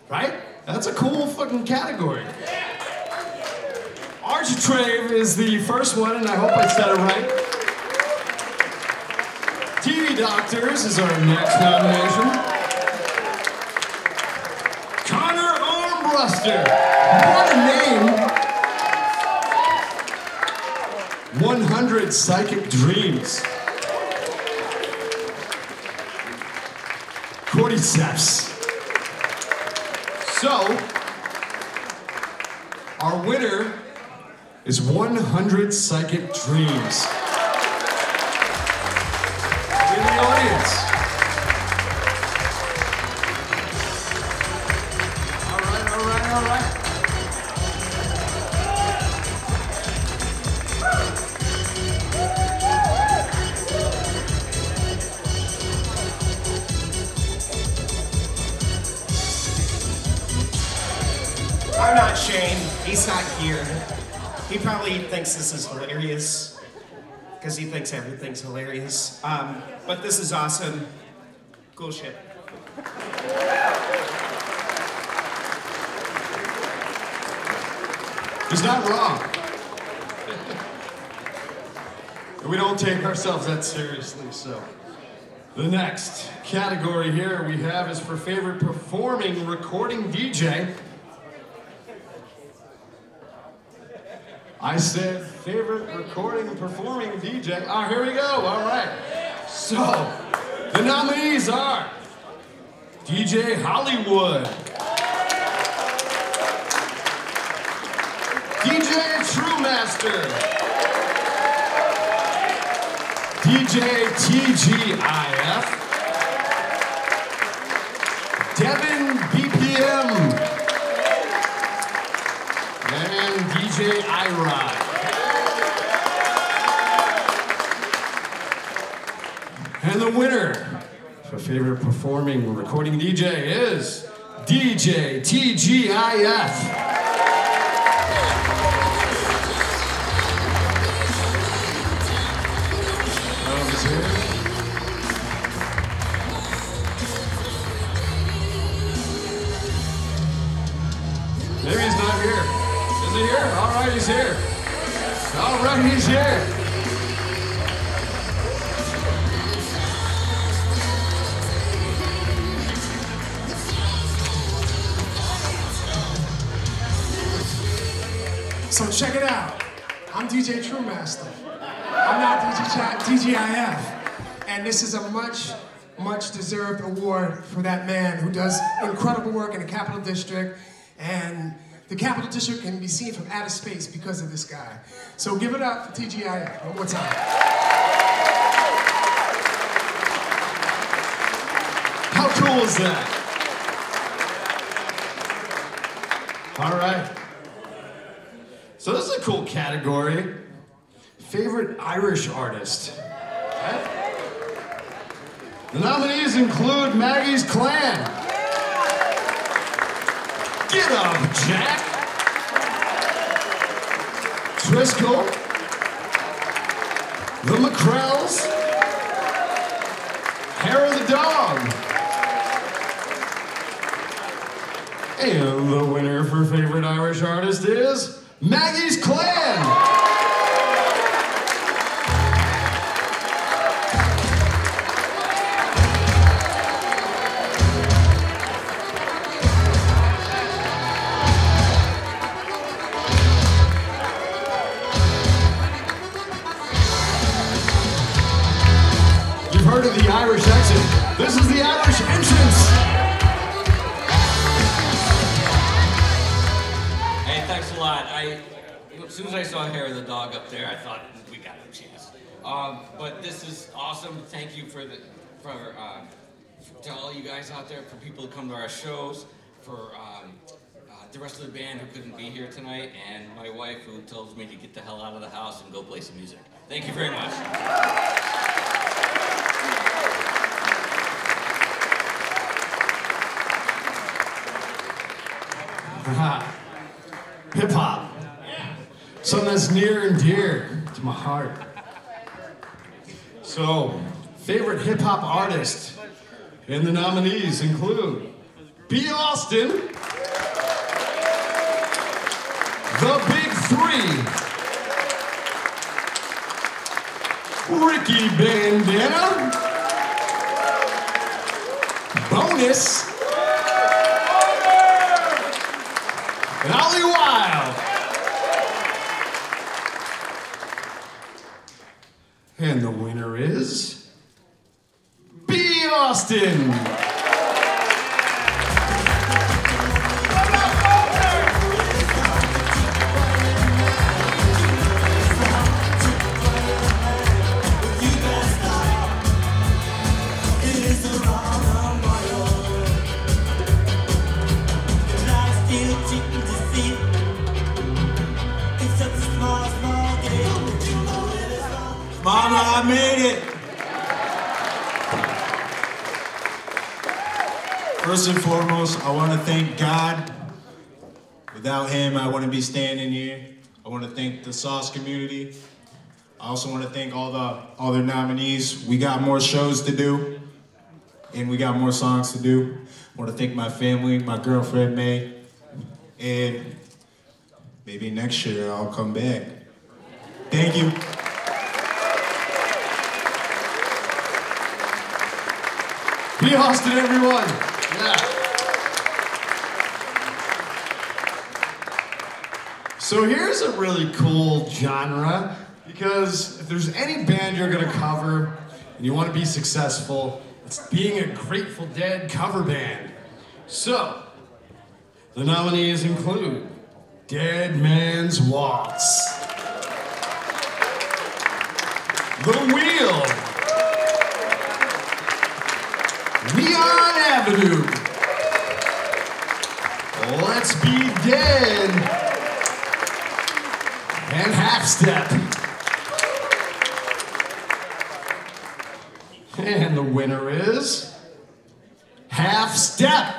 Right? That's a cool fucking category. Architrave is the first one, and I hope I said it right. T V Doctors is our next nomination. Connor Armbruster. What a name. one hundred Psychic Dreams. Cordyceps. So, our winner is one hundred Psychic Dreams. Audience. All right, all right, all right. I'm not Shane. He's not here. He probably thinks this is hilarious, because he thinks everything's hilarious. Um, but this is awesome. Cool shit. He's not wrong. We don't take ourselves that seriously, so. The next category here we have is for favorite performing recording D J. I said favorite recording and performing D J. Ah, here we go, all right. So, the nominees are D J Hollywood, D J Truemaster, D J T G I F, Devin B P M, and D J I R O D. And the winner for favorite performing recording D J is D J T G I F. Maybe he's not here. Is he here? All right, he's here. All right, he's here. So check it out. I'm D J Truemaster. I'm not D J T G I F. And this is a much, much deserved award for that man who does incredible work in the Capital District. And the Capital District can be seen from outer space because of this guy. So give it up for T G I F one more time. How cool is that? All right. So this is a cool category. Favorite Irish artist. Right? The nominees include Maggie's Clan. Get up, Jack! Driscoll, the McCrells, Harold the Dog, and the winner for favorite Irish artist is Maggie's Clan. This is the Irish entrance. Hey, thanks a lot. I, as soon as I saw Hair of the Dog up there, I thought we got no chance. Um, but this is awesome. Thank you for the, for, uh, for to all you guys out there, for people who come to our shows, for um, uh, the rest of the band who couldn't be here tonight, and my wife who tells me to get the hell out of the house and go play some music. Thank you very much. Hip-hop. Hip-hop. Something that's near and dear to my heart. So, favorite hip-hop artist, and the nominees include B. Austin, The Big Three, Murphy, Ricky Bandana, Bonus, and Ollie Wilde. And the winner is B. Austin. Mama, I made it! First and foremost, I want to thank God. Without him, I wouldn't be standing here. I want to thank the Sauce community. I also want to thank all the other nominees. We got more shows to do, and we got more songs to do. I want to thank my family, my girlfriend, May, and maybe next year I'll come back. Thank you. Be Austin, everyone. Yeah. So here's a really cool genre, because if there's any band you're gonna cover and you want to be successful, it's being a Grateful Dead cover band. So the nominees include Dead Man's Waltz, The Wheel, Neon Avenue, Let's Be Dead, and Half Step. And the winner is Half Step.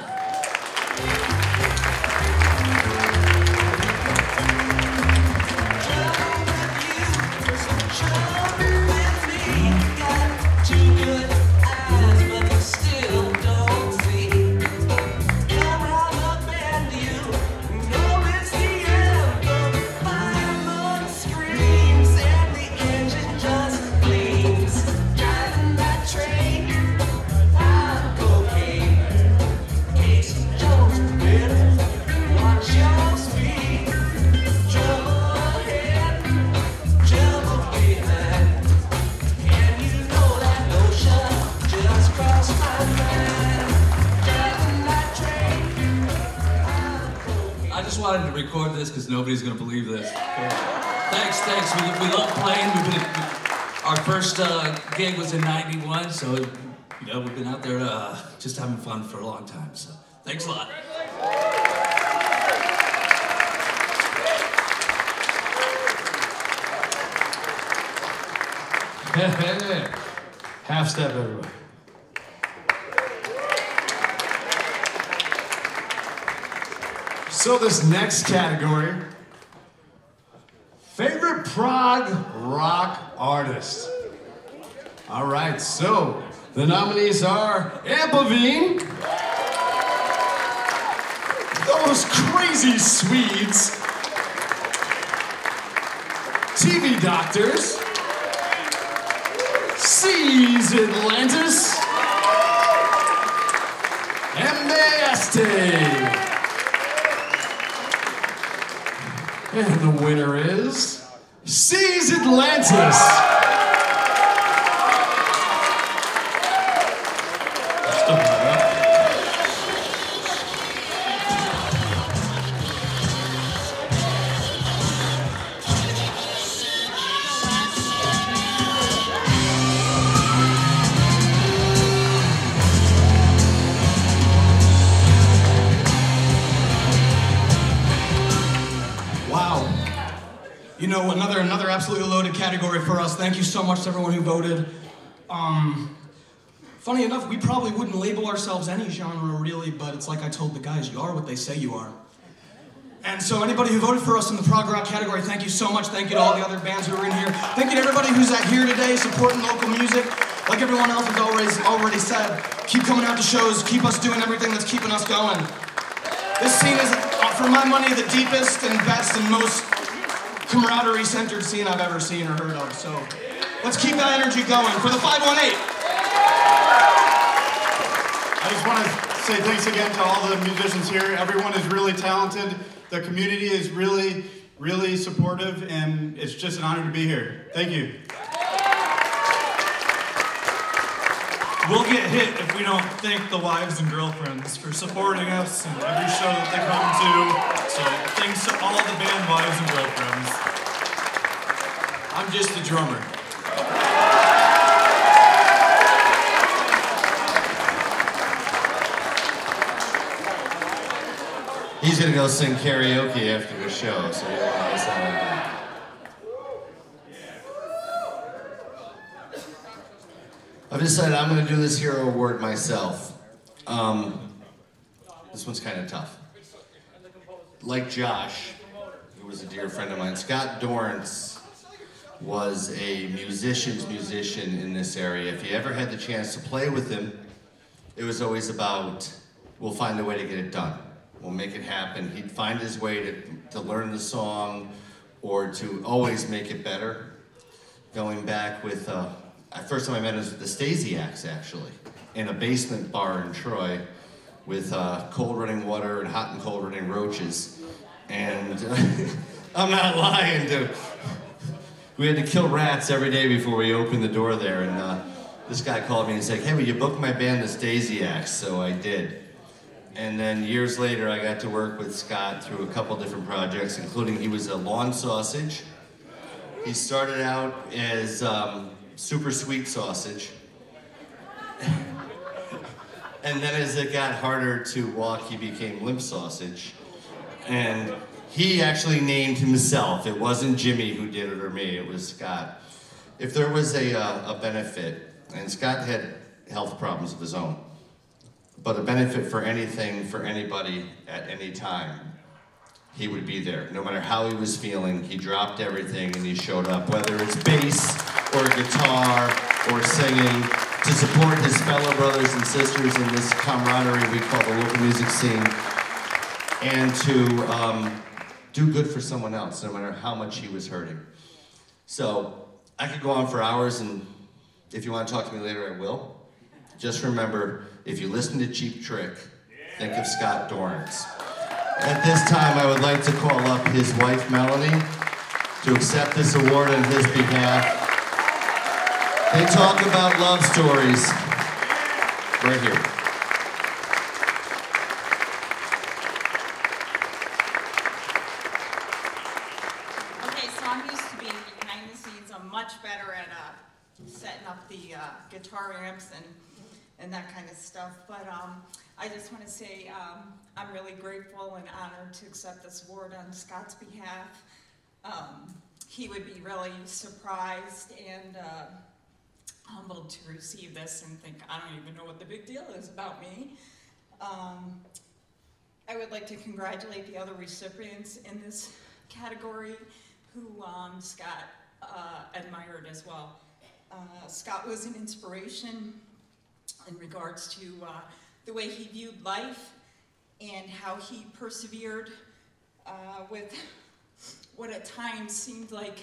Record this because nobody's gonna believe this. Yeah. Thanks, thanks. We, we love playing. We've been, our first uh, gig was in ninety-one, so it, you know we've been out there uh, just having fun for a long time. So thanks a lot. Half step, everybody. So this next category, favorite prog rock artist. All right, so the nominees are Ampovine, Those Crazy Swedes, T V Doctors, Seas Atlantis, and M A S T. And the winner is Seas Atlantis. Another another absolutely loaded category for us. Thank you so much to everyone who voted. Um, funny enough, we probably wouldn't label ourselves any genre really, but it's like I told the guys, you are what they say you are. And so anybody who voted for us in the prog rock category, thank you so much. Thank you to all the other bands who were in here. Thank you to everybody who's out here today supporting local music. Like everyone else has always already said, keep coming out to shows, keep us doing everything that's keeping us going. This scene is, for my money, the deepest and best and most camaraderie-centered scene I've ever seen or heard of. So let's keep that energy going for the five one eight. I just want to say thanks again to all the musicians here. Everyone is really talented. The community is really, really supportive, and it's just an honor to be here. Thank you. We'll get hit if we don't thank the wives and girlfriends for supporting us and every show that they come to. So thanks to all the band wives and girlfriends. I'm just a drummer. He's gonna go sing karaoke after the show, so you don't want to sound like that. I've decided I'm going to do this hero award myself. Um, this one's kind of tough. Like Josh, who was a dear friend of mine, Scott Dorrance was a musician's musician in this area. If you ever had the chance to play with him, it was always about, we'll find a way to get it done. We'll make it happen. He'd find his way to, to learn the song or to always make it better. Going back with... Uh, First time I met him was with the Stasiaks, actually, in a basement bar in Troy with uh, cold running water and hot and cold running roaches. And uh, I'm not lying, dude. We had to kill rats every day before we opened the door there. And uh, this guy called me and said, hey, will you book my band, the Stasiaks? So I did. And then years later, I got to work with Scott through a couple different projects, including he was a lawn sausage. He started out as... Um, Super Sweet Sausage. And then as it got harder to walk, he became Limp Sausage. And he actually named himself. It wasn't Jimmy who did it or me, it was Scott. If there was a, uh, a benefit, and Scott had health problems of his own, but a benefit for anything, for anybody, at any time, he would be there. No matter how he was feeling, he dropped everything and he showed up, whether it's bass, or guitar, or singing, to support his fellow brothers and sisters in this camaraderie we call the local music scene, and to um, do good for someone else, no matter how much he was hurting. So, I could go on for hours, and if you want to talk to me later, I will. Just remember, if you listen to Cheap Trick, think of Scott Dorrance. At this time, I would like to call up his wife, Melanie, to accept this award on his behalf. They talk about love stories right here. Okay, so I'm used to being behind the scenes. I'm much better at uh, setting up the uh, guitar amps and, and that kind of stuff. But um, I just want to say um, I'm really grateful and honored to accept this award on Scott's behalf. Um, he would be really surprised and... Uh, humbled to receive this and think, I don't even know what the big deal is about me. Um, I would like to congratulate the other recipients in this category who um, Scott uh, admired as well. Uh, Scott was an inspiration in regards to uh, the way he viewed life and how he persevered uh, with what at times seemed like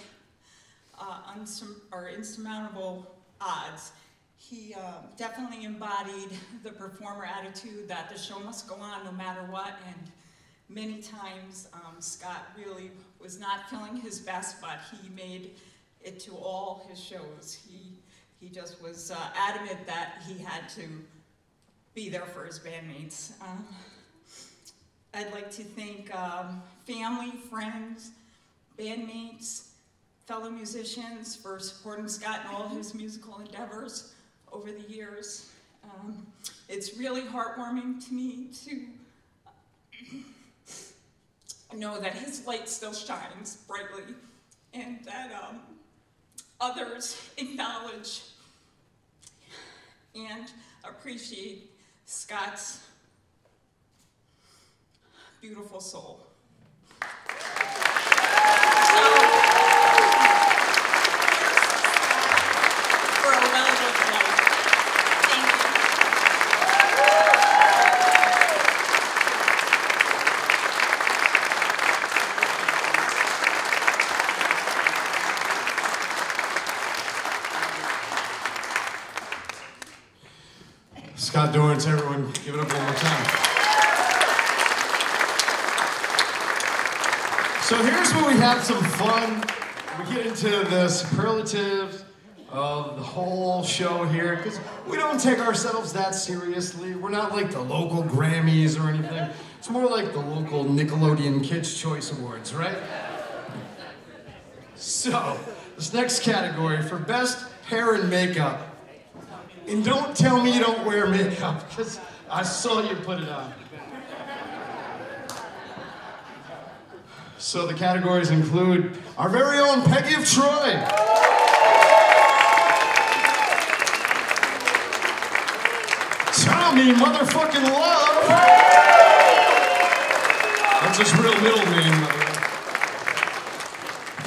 uh, unsur or insurmountable odds. He uh, definitely embodied the performer attitude that the show must go on no matter what, and many times um, Scott really was not feeling his best, but he made it to all his shows. He, he just was uh, adamant that he had to be there for his bandmates. Um, I'd like to thank um, family, friends, bandmates, fellow musicians for supporting Scott in all his musical endeavors over the years. Um, it's really heartwarming to me to know that his light still shines brightly and that um, others acknowledge and appreciate Scott's beautiful soul. Scott Dorrance, everyone, give it up one more time. So here's where we have some fun. We get into the superlatives of the whole show here, because we don't take ourselves that seriously. We're not like the local Grammys or anything. It's more like the local Nickelodeon Kids' Choice Awards, right? So, this next category for best hair and makeup. And don't tell me you don't wear makeup, because I saw you put it on. So the categories include our very own Peggy of Troy. Tommy motherfucking Love. That's his real middle name, by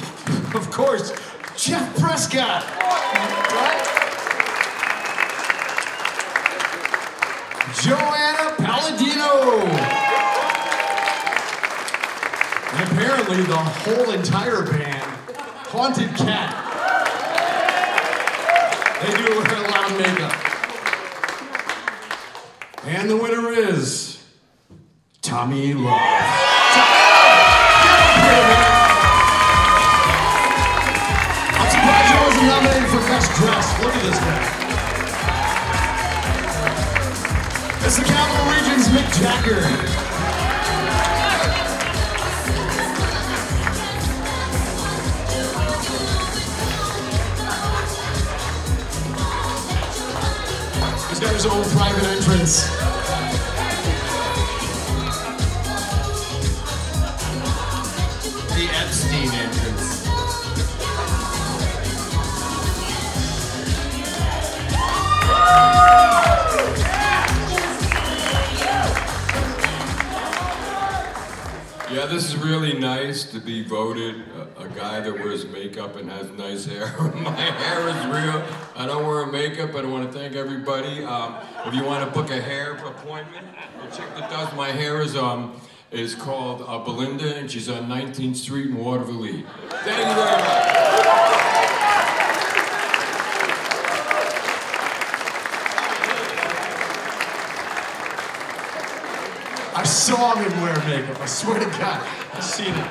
the way. Of course, Jeff Prescott. Right? Joanna Palladino. And apparently the whole entire band, Haunted Cat. They do wear a lot of makeup. And the winner is Tommy Love. I'm surprised you wasn't nominated for Best Dress. Look at this guy. It's the Capital Region's Mick Jagger. He's got his own private entrance. The Epstein entrance. Yeah, this is really nice to be voted a, a guy that wears makeup and has nice hair. My hair is real. I don't wear makeup, but I want to thank everybody. Um, if you want to book a hair appointment, the chick that does my hair is um is called uh, Belinda, and she's on nineteenth street in Waterville. Thank you very much. I saw him wear makeup. I swear to God, I've seen it.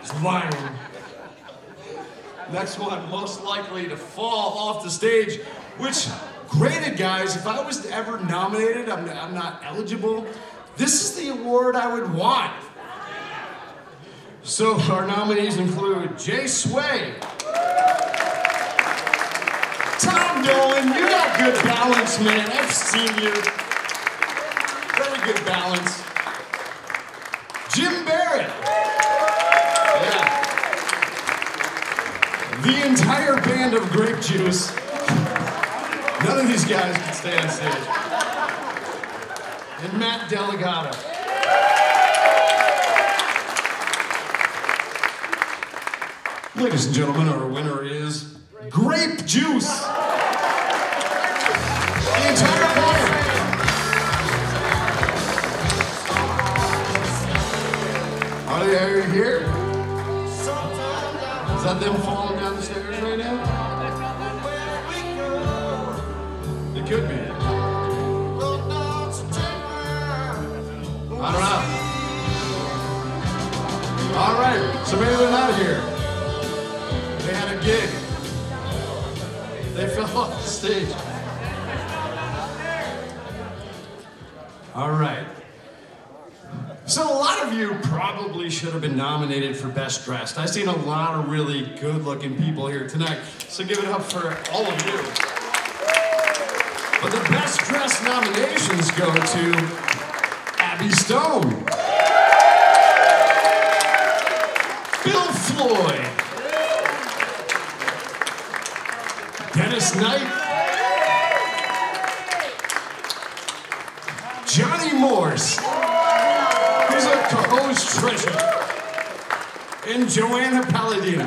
He's lying. Next one, most likely to fall off the stage, which, granted guys, if I was ever nominated, I'm, I'm not eligible. This is the award I would want. So our nominees include Jay Sway. Tom Dolan, you got good balance, man. I've seen you. Very good balance. Jim Barrett. Yeah. The entire band of Grape Juice. None of these guys can stay on stage. And Matt Delegata. Ladies and gentlemen, our winner is Grape Juice. The entire band. Are they are you here? Is that them falling down the stairs right now? It could be. I don't know. All right, so maybe they're not here. They had a gig. They fell off the stage. All right. So a lot of you probably should have been nominated for Best Dressed. I've seen a lot of really good-looking people here tonight, so give it up for all of you. But the Best Dressed nominations go to Abby Stone, Bill Floyd, Dennis Knight, Johnny Morse, Cohoes Treasure, and Joanna Palladino.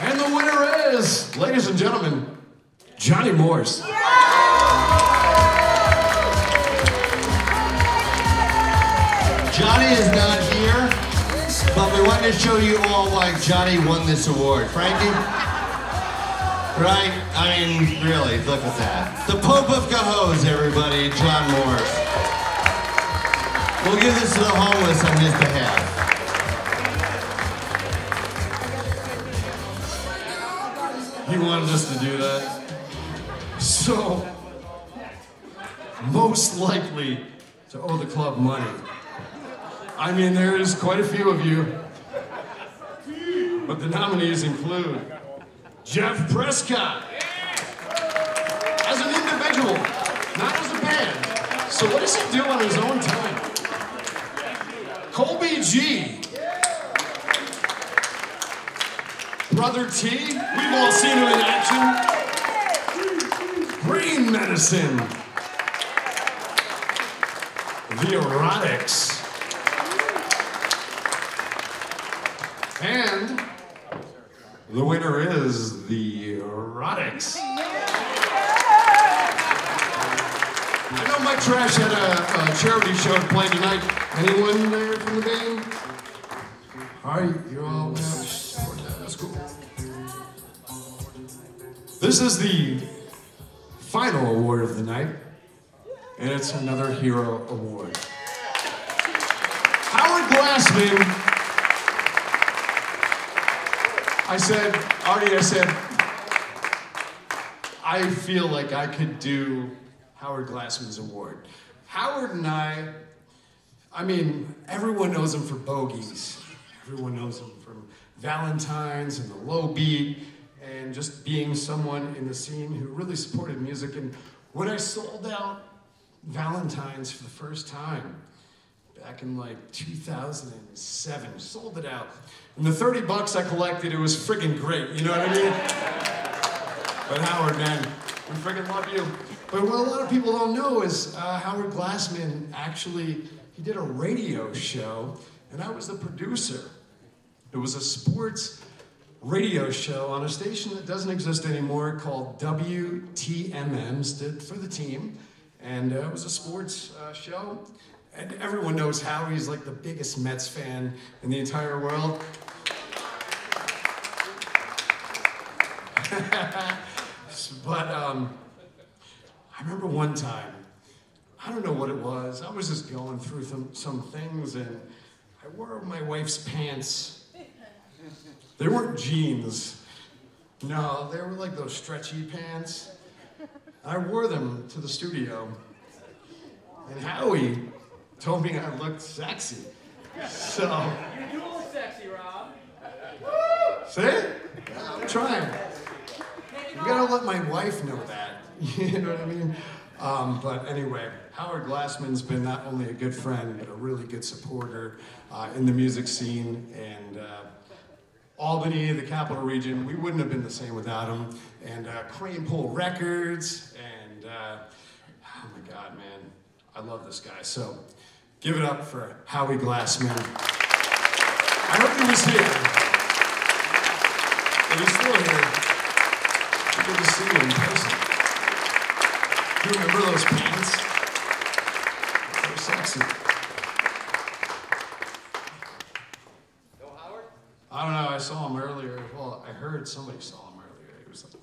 And the winner is, ladies and gentlemen, Johnny Morse. Yeah. Johnny is not here, but we wanted to show you all why Johnny won this award. Frankie? Right? I mean, really, look at that. The Pope of Cohoes, everybody, John Morris. We'll give this to the homeless on his behalf. He wanted us to do that. So, most likely to owe the club money. I mean, there is quite a few of you, but the nominees include Jeff Prescott, as an individual, not as a band. So what does he do on his own time? Colby G. Brother T, we've all seen him in action. Green Medicine. The Erotics. And the winner is the Erotics. I know Mike Trash had a, a charity show to play tonight. Anyone there from the band? All right, you're all well. This is the final award of the night, and it's another Hero Award. Howard Glassman, I said, Artie, I said, I feel like I could do Howard Glassman's award. Howard and I, I mean, everyone knows him for Bogies. Everyone knows him from Valentine's and the Low Beat, and just being someone in the scene who really supported music. And when I sold out Valentine's for the first time, back in like two thousand seven, sold it out. And the thirty bucks I collected, it was friggin' great, you know what I mean? But Howard, man, we friggin' love you. But what a lot of people don't know is uh, Howard Glassman actually, he did a radio show, and I was the producer. It was a sports radio show on a station that doesn't exist anymore called W T M M, stood for the team, and uh, it was a sports uh, show. And everyone knows Howie, he's like the biggest Mets fan in the entire world. But um, I remember one time, I don't know what it was, I was just going through some, some things, and I wore my wife's pants. They weren't jeans. No, they were like those stretchy pants. I wore them to the studio, and Howie told me I looked sexy. So you do look sexy, Rob. See? Yeah, I'm trying. You gotta let my wife know that. You know what I mean? Um, but anyway, Howard Glassman's been not only a good friend, but a really good supporter uh, in the music scene, and. Uh, Albany, the Capital Region, we wouldn't have been the same without him. And uh, Crane Pole Records, and uh, oh my God, man, I love this guy. So give it up for Howie Glassman. I hope he was here. If he's still here, it's good to see you in person. Do you remember those pants? They're sexy. I don't know, I saw him earlier. Well, I heard somebody saw him earlier. He was like,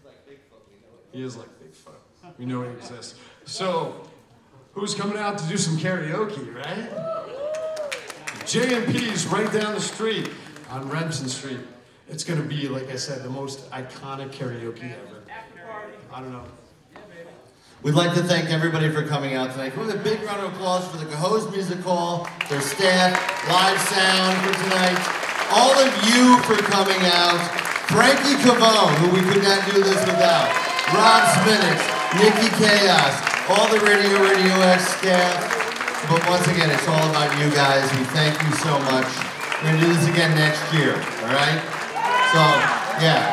he's like Bigfoot, we know it. He is like Bigfoot. We know he exists. So, who's coming out to do some karaoke, right? J and P's right down the street on Remsen Street. It's gonna be, like I said, the most iconic karaoke ever. I don't know. We'd like to thank everybody for coming out tonight. Give us a big round of applause for the Cohoes Music Hall, their staff, live sound for tonight. All of you for coming out. Frankie Cavone, who we could not do this without. Rob Spinix, Nikki Chaos, all the Radio Radio X staff. But once again, it's all about you guys. We thank you so much. We're gonna do this again next year, all right? So, yeah.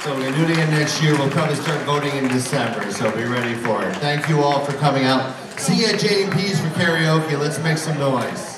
So we're gonna do it again next year. We'll probably start voting in December, so be ready for it. Thank you all for coming out. See you at J and P's for karaoke. Let's make some noise.